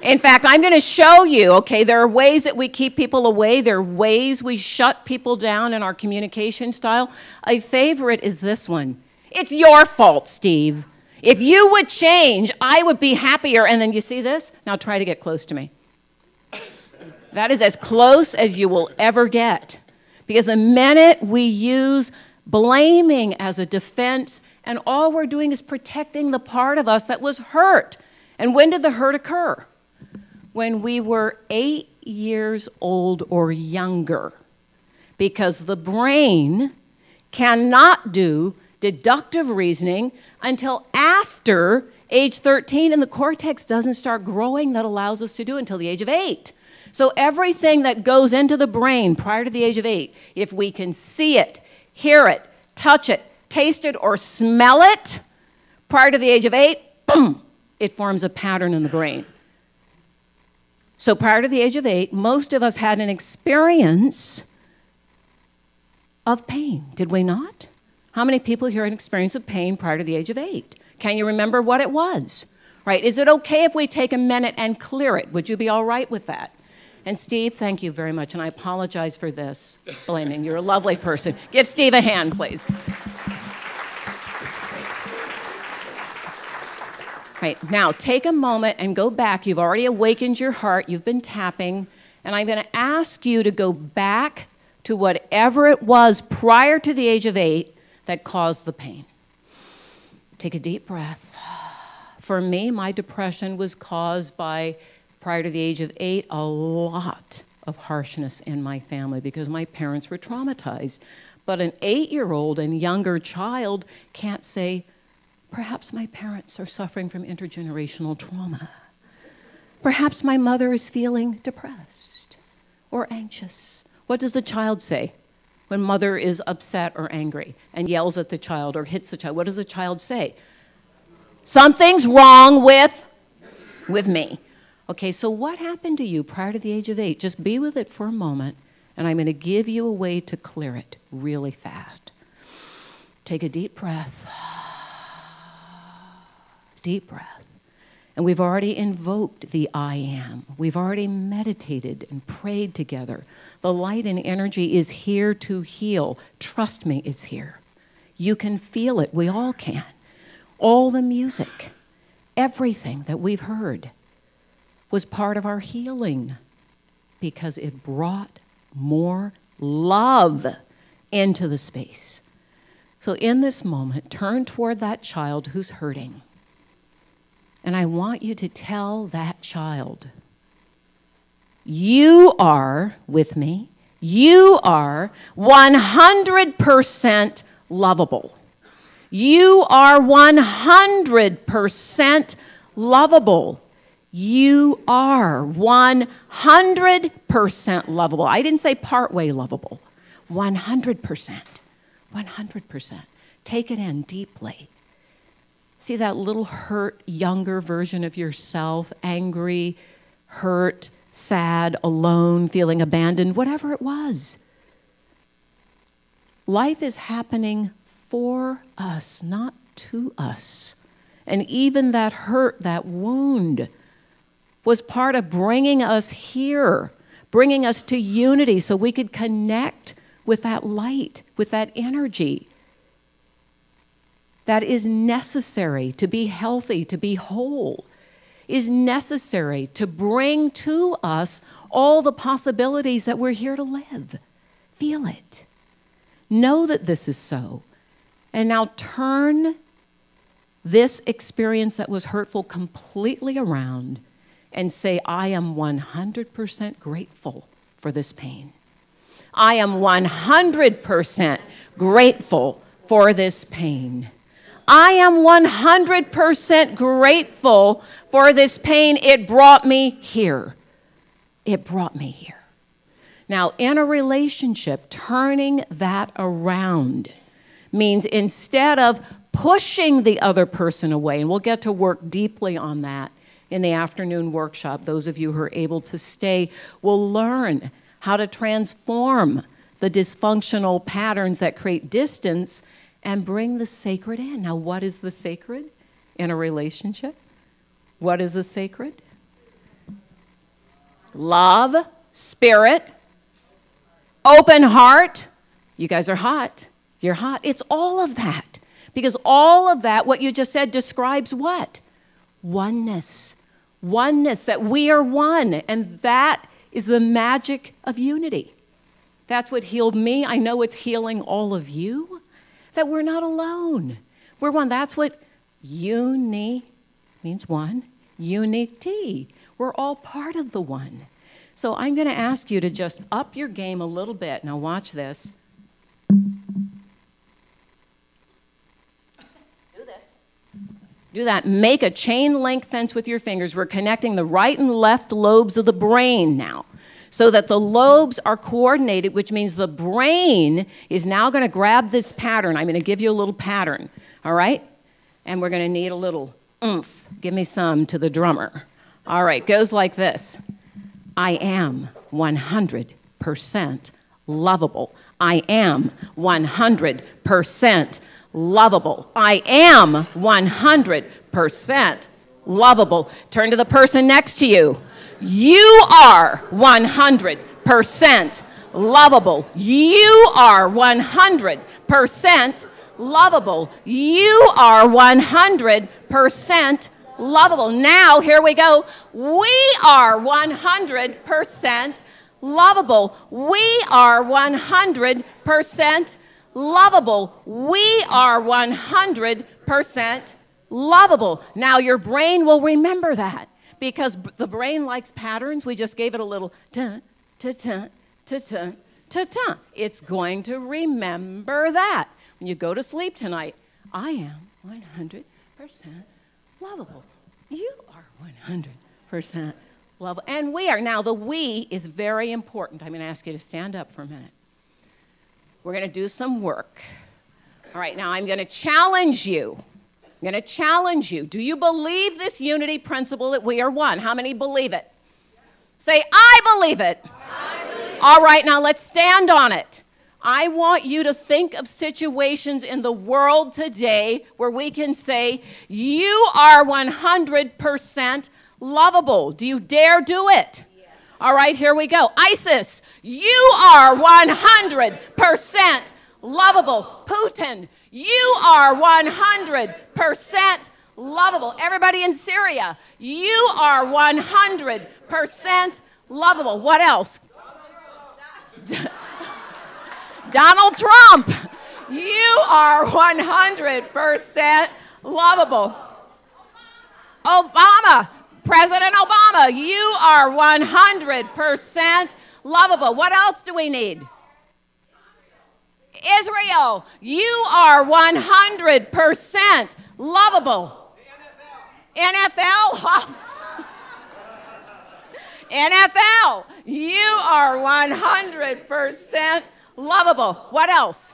In fact, I'm going to show you, okay, there are ways that we keep people away. There are ways we shut people down in our communication style. A favorite is this one. It's your fault, Steve. If you would change, I would be happier. And then you see this? Now try to get close to me. That is as close as you will ever get. Because the minute we use blaming as a defense, and all we're doing is protecting the part of us that was hurt. And when did the hurt occur? When we were eight years old or younger, because the brain cannot do deductive reasoning until after age thirteen, and the cortex doesn't start growing that allows us to do it until the age of eight. So everything that goes into the brain prior to the age of eight, if we can see it, hear it, touch it, taste it, or smell it prior to the age of eight, boom, it forms a pattern in the brain. So prior to the age of eight, most of us had an experience of pain, did we not? How many people here had an experience of pain prior to the age of eight? Can you remember what it was? Right? Is it okay if we take a minute and clear it? Would you be all right with that? And Steve, thank you very much, and I apologize for this blaming. You're a lovely person. Give Steve a hand, please. Right, now take a moment and go back. You've already awakened your heart. You've been tapping. And I'm going to ask you to go back to whatever it was prior to the age of eight that caused the pain. Take a deep breath. For me, my depression was caused by, prior to the age of eight, a lot of harshness in my family because my parents were traumatized. But an eight-year-old and younger child can't say, perhaps my parents are suffering from intergenerational trauma. Perhaps my mother is feeling depressed or anxious. What does the child say when mother is upset or angry and yells at the child or hits the child? What does the child say? Something's wrong with, with me. Okay, so what happened to you prior to the age of eight? Just be with it for a moment, and I'm going to give you a way to clear it really fast. Take a deep breath. Deep breath. And we've already invoked the I am. We've already meditated and prayed together. The light and energy is here to heal. Trust me, it's here. You can feel it. We all can. All the music, everything that we've heard was part of our healing because it brought more love into the space. So in this moment, turn toward that child who's hurting. And I want you to tell that child, you are with me, you are one hundred percent lovable. You are one hundred percent lovable. You are one hundred percent lovable. I didn't say partway lovable. one hundred percent. one hundred percent. Take it in deeply. See that little hurt, younger version of yourself, angry, hurt, sad, alone, feeling abandoned, whatever it was. Life is happening for us, not to us. And even that hurt, that wound, was part of bringing us here, bringing us to unity so we could connect with that light, with that energy. That is necessary to be healthy, to be whole, is necessary to bring to us all the possibilities that we're here to live. Feel it. Know that this is so. And now turn this experience that was hurtful completely around and say, I am one hundred percent grateful for this pain. I am one hundred percent grateful for this pain. I am one hundred percent grateful for this pain. It brought me here. It brought me here. Now, in a relationship, turning that around means instead of pushing the other person away, and we'll get to work deeply on that in the afternoon workshop. Those of you who are able to stay will learn how to transform the dysfunctional patterns that create distance and bring the sacred in. Now, what is the sacred in a relationship? What is the sacred? Love, spirit, open heart. You guys are hot. You're hot. It's all of that. Because all of that, what you just said, describes what? Oneness. Oneness, that we are one. And that is the magic of unity. That's what healed me. I know it's healing all of you. That we're not alone. We're one. That's what uni means, one. Unity. We're all part of the one. So I'm going to ask you to just up your game a little bit. Now watch this. Do this. Do that. Make a chain link fence with your fingers. We're connecting the right and left lobes of the brain now, so that the lobes are coordinated, which means the brain is now going to grab this pattern. I'm going to give you a little pattern, all right? And we're going to need a little oomph. Give me some to the drummer. All right, goes like this. I am one hundred percent lovable. I am one hundred percent lovable. I am one hundred percent lovable. Turn to the person next to you. You are one hundred percent lovable. You are one hundred percent lovable. You are one hundred percent lovable. Now, here we go. We are one hundred percent lovable. We are one hundred percent lovable. We are one hundred percent lovable. Now, your brain will remember that. Because the brain likes patterns, we just gave it a little ta ta ta ta ta ta ta. It's going to remember that. When you go to sleep tonight, I am one hundred percent lovable. You are one hundred percent lovable. And we are. Now, the we is very important. I'm going to ask you to stand up for a minute. We're going to do some work. All right, now I'm going to challenge you. I'm going to challenge you. Do you believe this unity principle that we are one? How many believe it? Say, I believe it. I believe it. All right, now let's stand on it. I want you to think of situations in the world today where we can say, you are one hundred percent lovable. Do you dare do it? Yes. All right, here we go. ISIS, you are one hundred percent lovable. Putin, you are one hundred percent lovable. Everybody in Syria, you are one hundred percent lovable. What else? Donald Trump, you are one hundred percent lovable. Obama, President Obama, you are one hundred percent lovable. What else do we need? Israel, you are one hundred percent lovable. N F L, N F L, you are one hundred percent lovable. What else?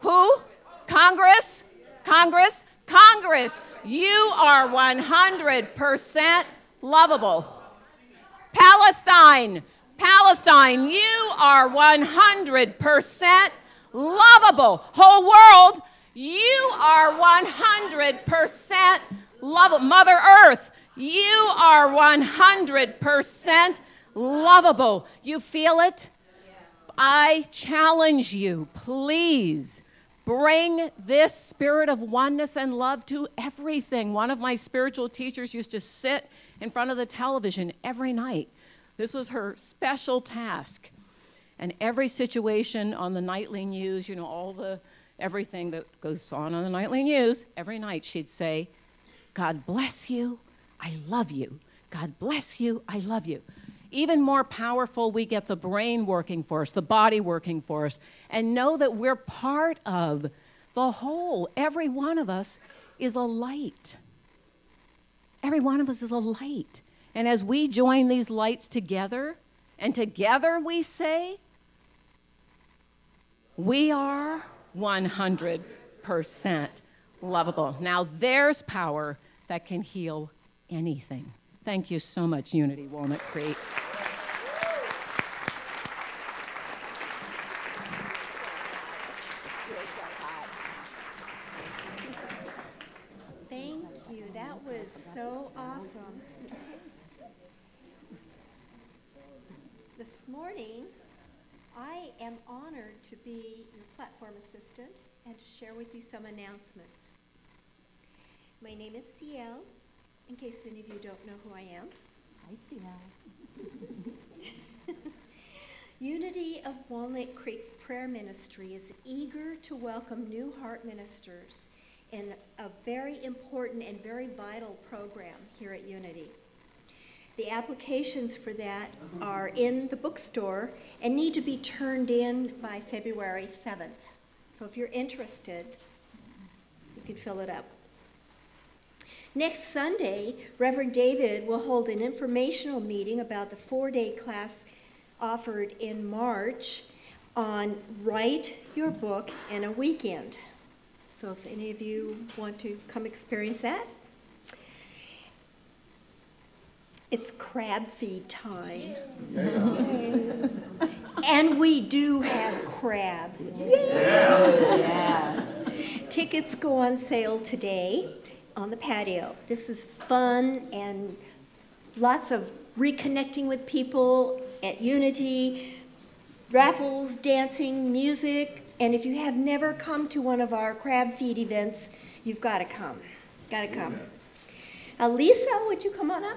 Who? Congress? Congress? Congress, you are one hundred percent lovable. Palestine. Palestine, you are one hundred percent lovable. Whole world, you are one hundred percent lovable. Mother Earth, you are one hundred percent lovable. You feel it? I challenge you, please bring this spirit of oneness and love to everything. One of my spiritual teachers used to sit in front of the television every night. This was her special task. And every situation on the nightly news, you know, all the, everything that goes on on the nightly news, every night she'd say, God bless you, I love you. God bless you, I love you. Even more powerful, we get the brain working for us, the body working for us, and know that we're part of the whole. Every one of us is a light. Every one of us is a light. And as we join these lights together, and together we say, we are one hundred percent lovable. Now there's power that can heal anything. Thank you so much, Unity Walnut Creek. Thank you. That was so awesome. This morning, I am honored to be your platform assistant and to share with you some announcements. My name is C L, in case any of you don't know who I am. Hi, C L. Unity of Walnut Creek's prayer ministry is eager to welcome new heart ministers in a very important and very vital program here at Unity. The applications for that are in the bookstore and need to be turned in by February seventh. So if you're interested, you can fill it up. Next Sunday, Reverend David will hold an informational meeting about the four-day class offered in March on Write Your Book in a Weekend. So if any of you want to come experience that, it's crab feed time. Yeah. And we do have crab. Yeah. Yeah. Yeah. Tickets go on sale today on the patio. This is fun and lots of reconnecting with people at Unity, raffles, dancing, music, and if you have never come to one of our crab feed events, you've got to come. Got to come. Now, Lisa, would you come on up?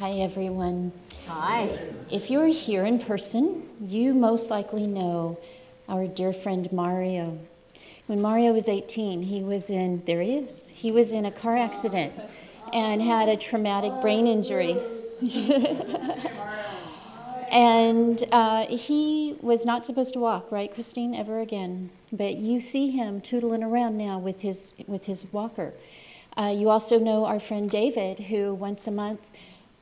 Hi everyone. Hi. If you're here in person, you most likely know our dear friend Mario. When Mario was eighteen, he was in, there he is, he was in a car accident and had a traumatic brain injury. And uh, he was not supposed to walk, right, Christine, ever again. But you see him tootling around now with his, with his walker. Uh, you also know our friend David, who once a month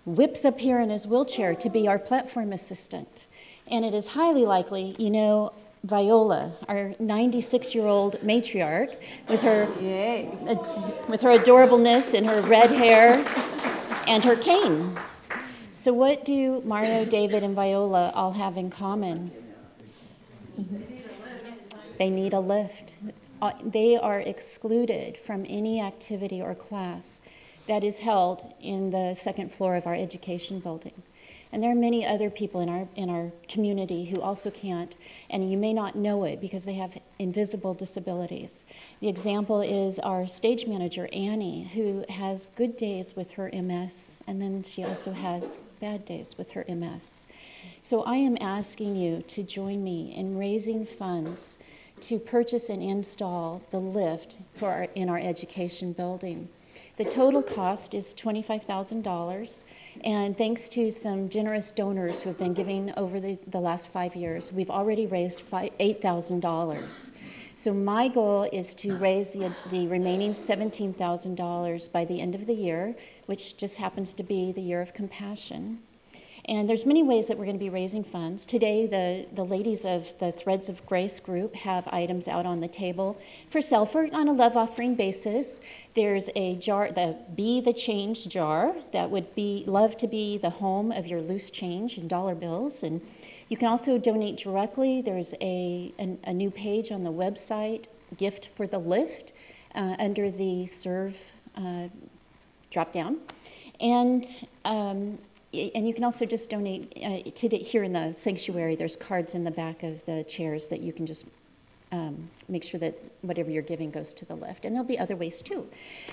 whips up here in his wheelchair to be our platform assistant. And it is highly likely, you know, Viola, our ninety-six-year-old matriarch, with her, ad with her adorableness and her red hair and her cane. So what do Mario, David, and Viola all have in common? They need a lift. Uh, they are excluded from any activity or class that is held in the second floor of our education building. And there are many other people in our, in our community who also can't, and you may not know it because they have invisible disabilities. The example is our stage manager, Annie, who has good days with her M S, and then she also has bad days with her M S. So I am asking you to join me in raising funds to purchase and install the lift for our, in our education building. The total cost is twenty-five thousand dollars, and thanks to some generous donors who have been giving over the, the last five years, we've already raised eight thousand dollars. So my goal is to raise the, the remaining seventeen thousand dollars by the end of the year, which just happens to be the year of compassion. And there's many ways that we're going to be raising funds. Today, the, the ladies of the Threads of Grace group have items out on the table for Selford on a love offering basis. There's a jar, the Be the Change jar, that would be love to be the home of your loose change and dollar bills. And you can also donate directly. There's a, an, a new page on the website, Gift for the Lift, uh, under the Serve uh, drop down. And um, And you can also just donate uh, today here in the sanctuary. There's cards in the back of the chairs that you can just um, make sure that whatever you're giving goes to the lift. And there'll be other ways too.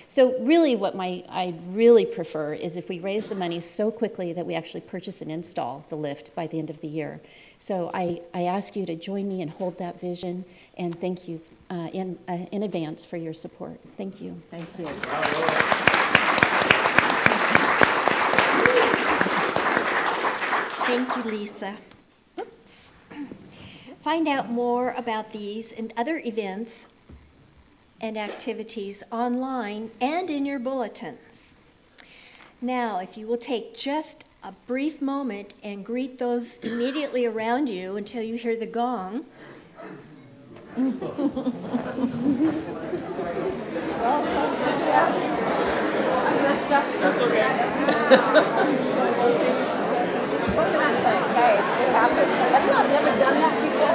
So really what my I really prefer is if we raise the money so quickly that we actually purchase and install the lift by the end of the year. So I, I ask you to join me and hold that vision. And thank you uh, in, uh, in advance for your support. Thank you. Thank you. Thank you, Lisa. Oops. Find out more about these and other events and activities online and in your bulletins. Now, if you will take just a brief moment and greet those immediately around you until you hear the gong. That's okay. What can I say? Hey, it happened. That's why I've never done that before.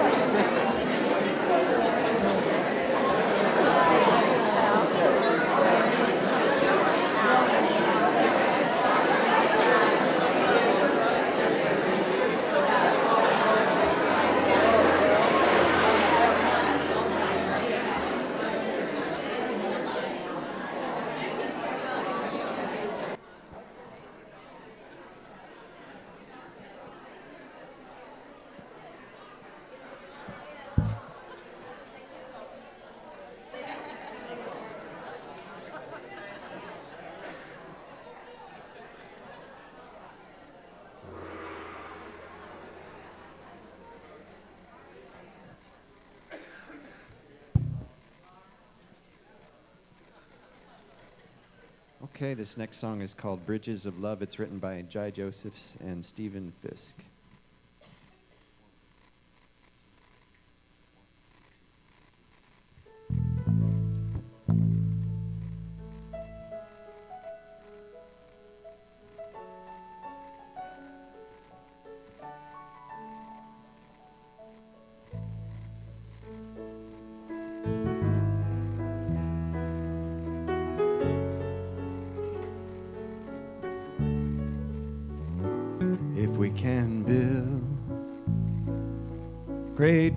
Okay, this next song is called Bridges of Love. It's written by Jai Josephs and Stephen Fisk.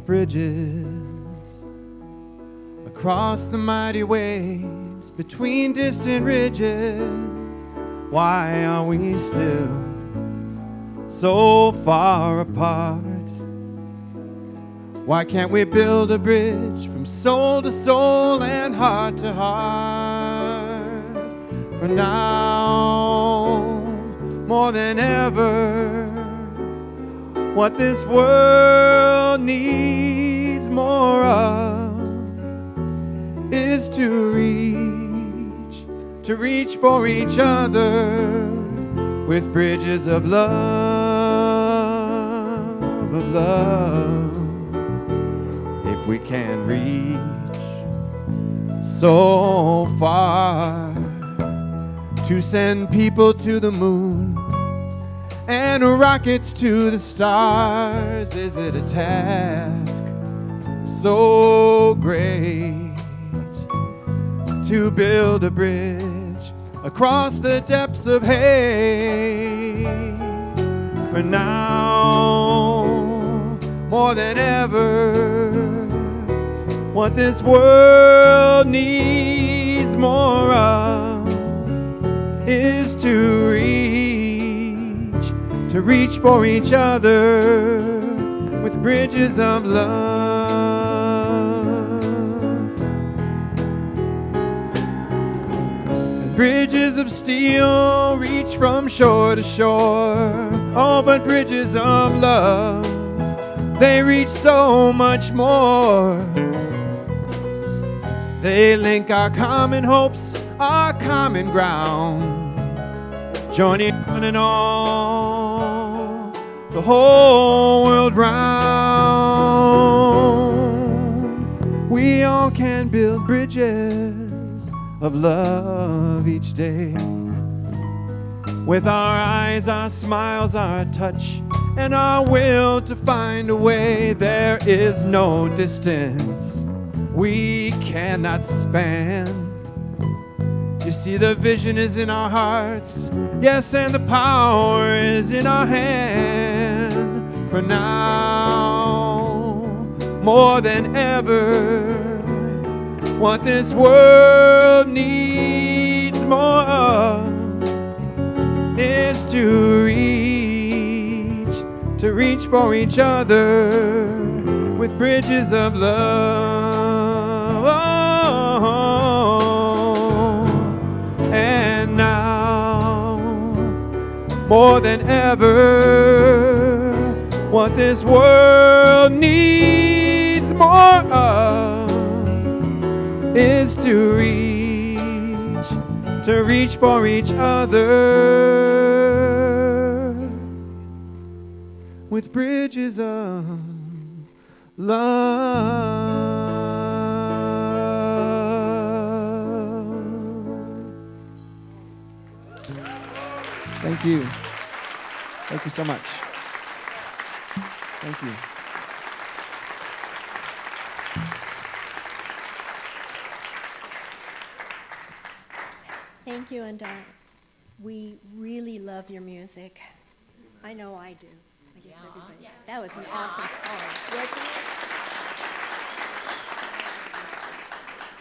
Bridges across the mighty waves, between distant ridges. Why are we still so far apart? Why can't we build a bridge from soul to soul and heart to heart? For now, more than ever, what this world needs more of is to reach, to reach for each other with bridges of love, of love. If we can reach so far to send people to the moon and rockets to the stars, is it a task so great to build a bridge across the depths of hate? For now, more than ever, what this world needs more of is to reach, to reach for each other with bridges of love, and bridges of steel reach from shore to shore. Oh, but bridges of love, they reach so much more. They link our common hopes, our common ground, joining one and all the whole world round. We all can build bridges of love each day, with our eyes, our smiles, our touch, and our will to find a way. There is no distance we cannot span. You see, the vision is in our hearts, yes, and the power is in our hand. For now, more than ever, what this world needs more of is to reach, to reach for each other with bridges of love. Oh, more than ever, what this world needs more of is to reach, to reach for each other with bridges of love. Thank you. Thank you so much. Thank you. Thank you, and uh, we really love your music. I know I do. I guess yeah. everybody. Yeah. That was an yeah. awesome song, wasn't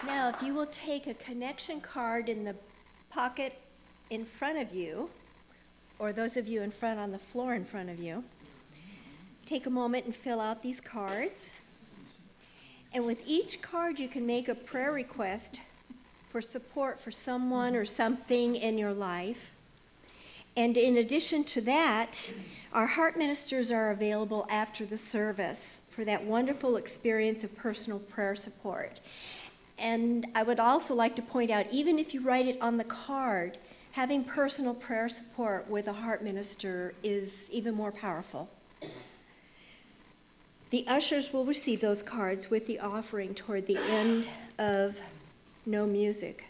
it? Now, if you will take a connection card in the pocket in front of you, or those of you in front on the floor in front of you, take a moment and fill out these cards. And with each card, you can make a prayer request for support for someone or something in your life. And in addition to that, our heart ministers are available after the service for that wonderful experience of personal prayer support. And I would also like to point out, even if you write it on the card, having personal prayer support with a heart minister is even more powerful. The ushers will receive those cards with the offering toward the end of No Music.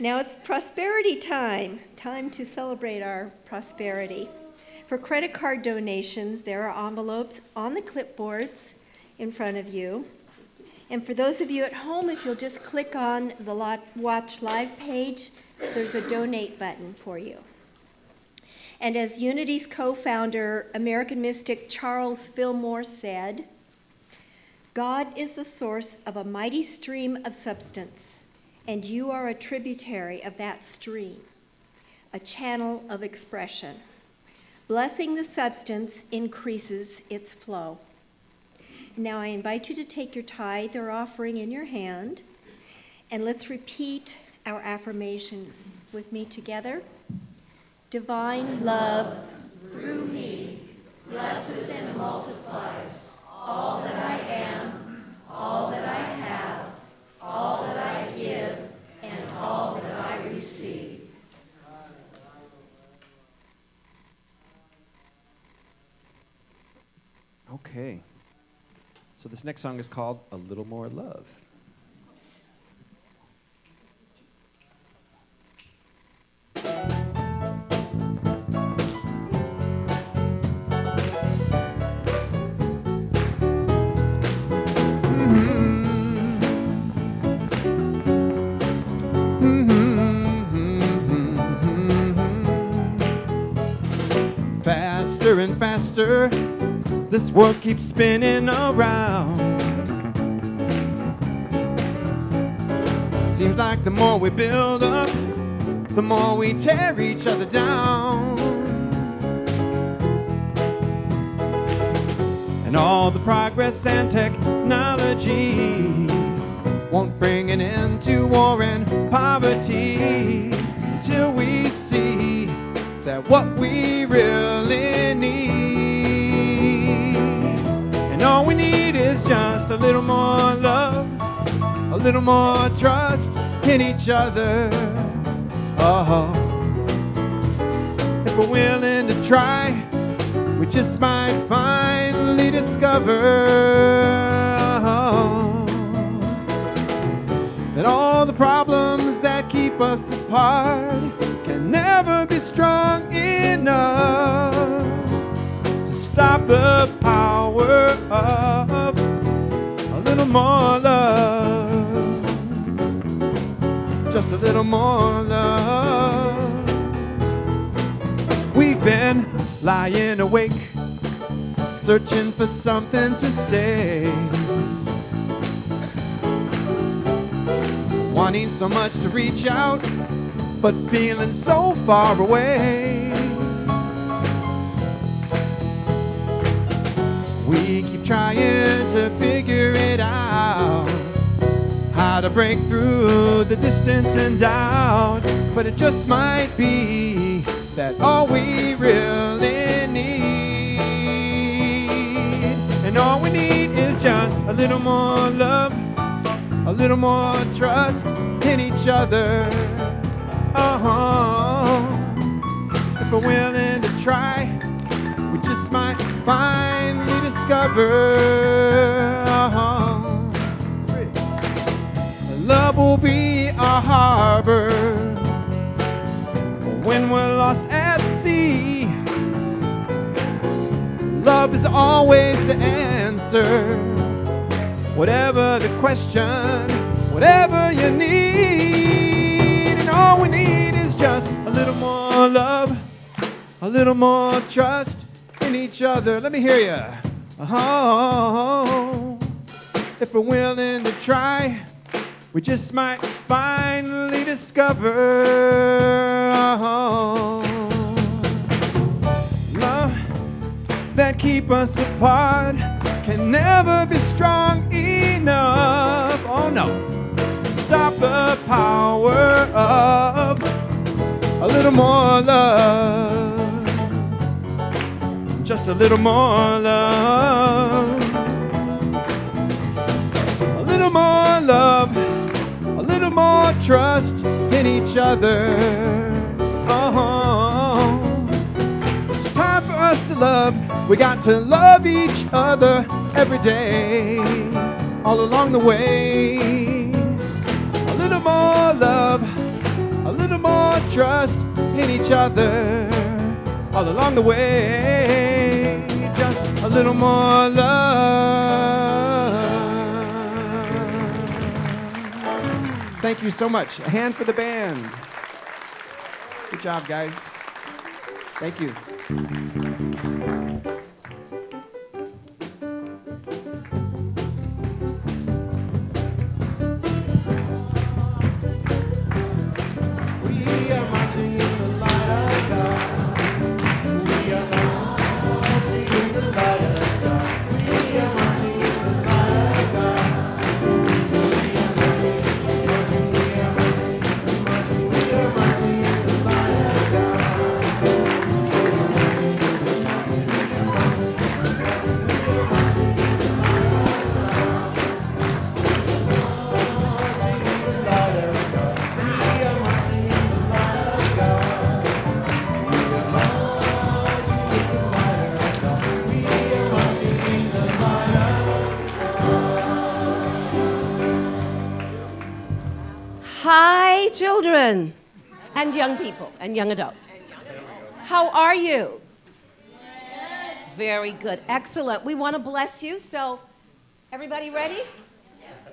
Now it's prosperity time, time to celebrate our prosperity. For credit card donations, there are envelopes on the clipboards in front of you. And for those of you at home, if you'll just click on the Watch Live page, there's a donate button for you. And as Unity's co-founder, American mystic Charles Fillmore said, "God is the source of a mighty stream of substance, and you are a tributary of that stream, a channel of expression. Blessing the substance increases its flow." Now I invite you to take your tithe or offering in your hand, and let's repeat our affirmation with me together. Divine love through me blesses and multiplies all that I am, all that I have, all that I give, and all that I receive. Okay. So this next song is called A Little More Love. And faster, this world keeps spinning around. Seems like the more we build up, the more we tear each other down. And all the progress and technology won't bring an end to war and poverty till we see that what we really need, and all we need is just a little more love, a little more trust in each other. Oh, if we're willing to try, we just might finally discover, oh, that all the problems that keep us apart can never be strong enough to stop the power of a little more love, just a little more love. We've been lying awake, searching for something to say, wanting so much to reach out, but feeling so far away. We keep trying to figure it out, how to break through the distance and doubt, but it just might be that all we really need, and all we need is just a little more love, a little more trust in each other. Uh-huh. if we're willing to try, we just might finally discover uh-huh. love will be our harbor when we're lost at sea. Love is always the answer, whatever the question, whatever you need. And all we need is just a little more love, a little more trust in each other. Let me hear you. Oh, if we're willing to try, we just might finally discover oh, love that keeps us apart can never be strong enough. Oh no, stop the power of a little more love, just a little more love, a little more love, more trust in each other. Oh, it's time for us to love. We got to love each other every day, all along the way. A little more love, a little more trust in each other, all along the way. Just a little more love. Thank you so much. A hand for the band. Good job, guys. Thank you. We are marching in the light of God. We are marching in the light of God. We are marching in the light of God. Hi, children, and young people, and young adults. How are you? Very good. Excellent. We want to bless you, so everybody ready?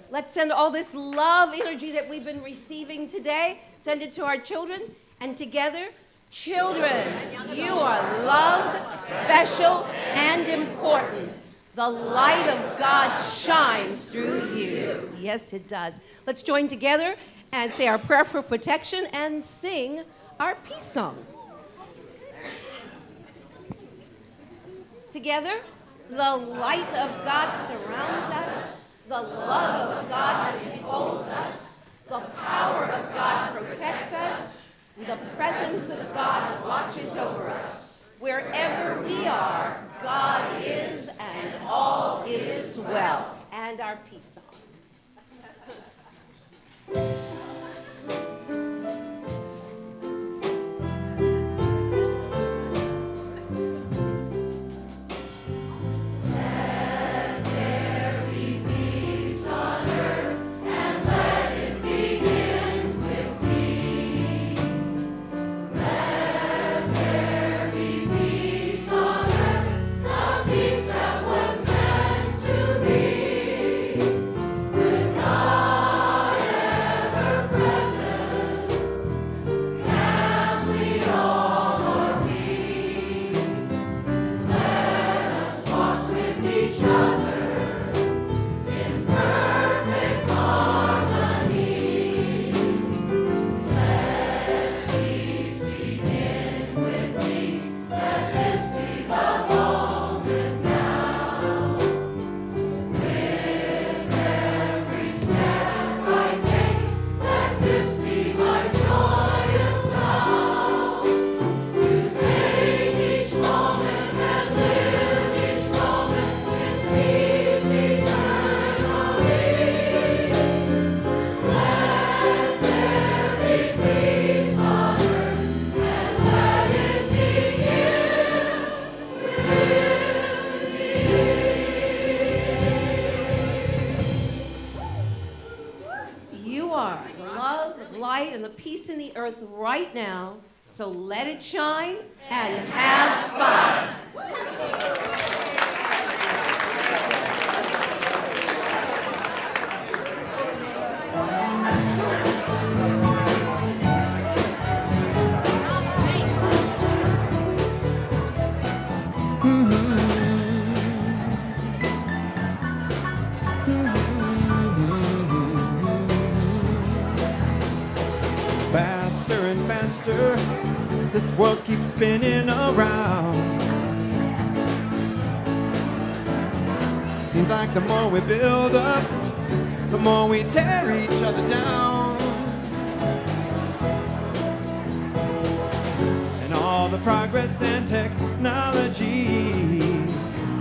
Let's send all this love energy that we've been receiving today, send it to our children, and together, children, you are loved, special, and important. The light of God shines through you. Yes, it does. Let's join together and say our prayer for protection and sing our peace song. Together, the light of God surrounds us, the love of God enfolds us, the power of God protects us, the presence of God watches over us. Wherever we are, God is, and all is well. And our peace song. Thank you. the peace in the earth right now, so let it shine and have fun. This world keeps spinning around. Seems like the more we build up, the more we tear each other down. And all the progress and technology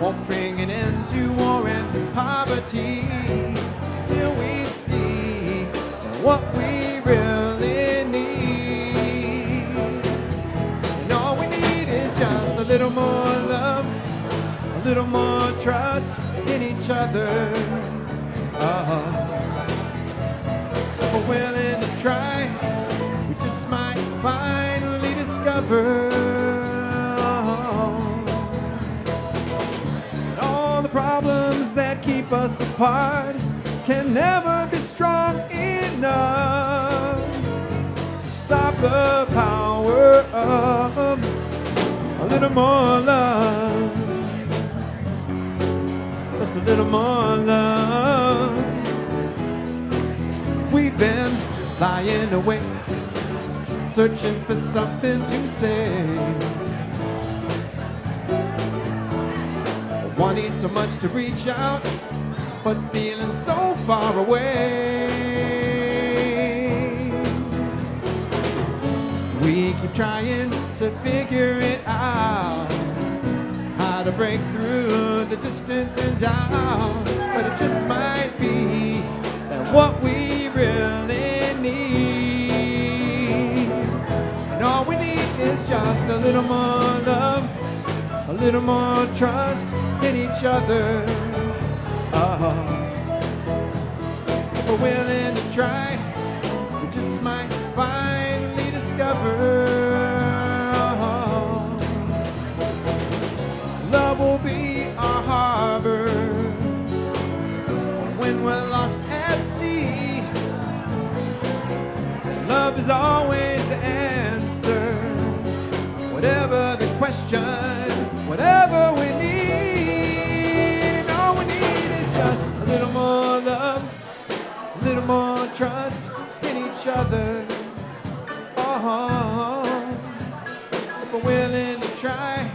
won't bring an end to war and poverty till we see what we really a little more love, a little more trust in each other. Uh-huh. We're willing to try, we just might finally discover. Uh-huh. All the problems that keep us apart can never be strong enough to stop the power of a little more love, just a little more love. We've been lying awake, searching for something to say. One needs so much to reach out, but feeling so far away. We keep trying to figure it out, how to break through the distance and doubt, but it just might be that what we really need. And all we need is just a little more love, a little more trust in each other. Uh-huh. If we're willing to try, we just might finally discover. Love will be our harbor when we're lost at sea. Love is always the answer, whatever the question, whatever we need. All we need is just a little more love, a little more trust in each other. Oh, if we're willing to try,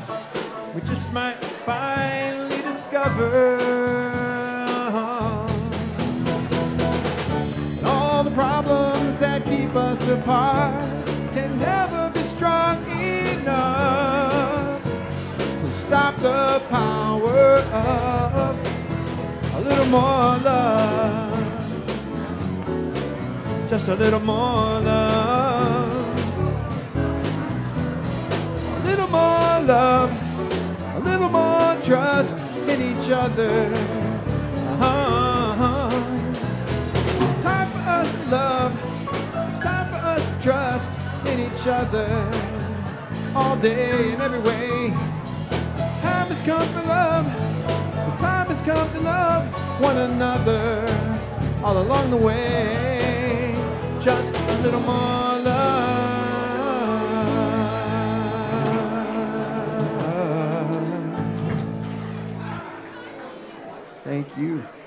we just might finally discover. And all the problems that keep us apart can never be strong enough to stop the power of a little more love, just a little more love, a little more love, a little more trust in each other. Uh-huh. It's time for us to love, it's time for us to trust in each other, all day and every way. The time has come for love, the time has come to love one another all along the way. Just a little more love. Thank you.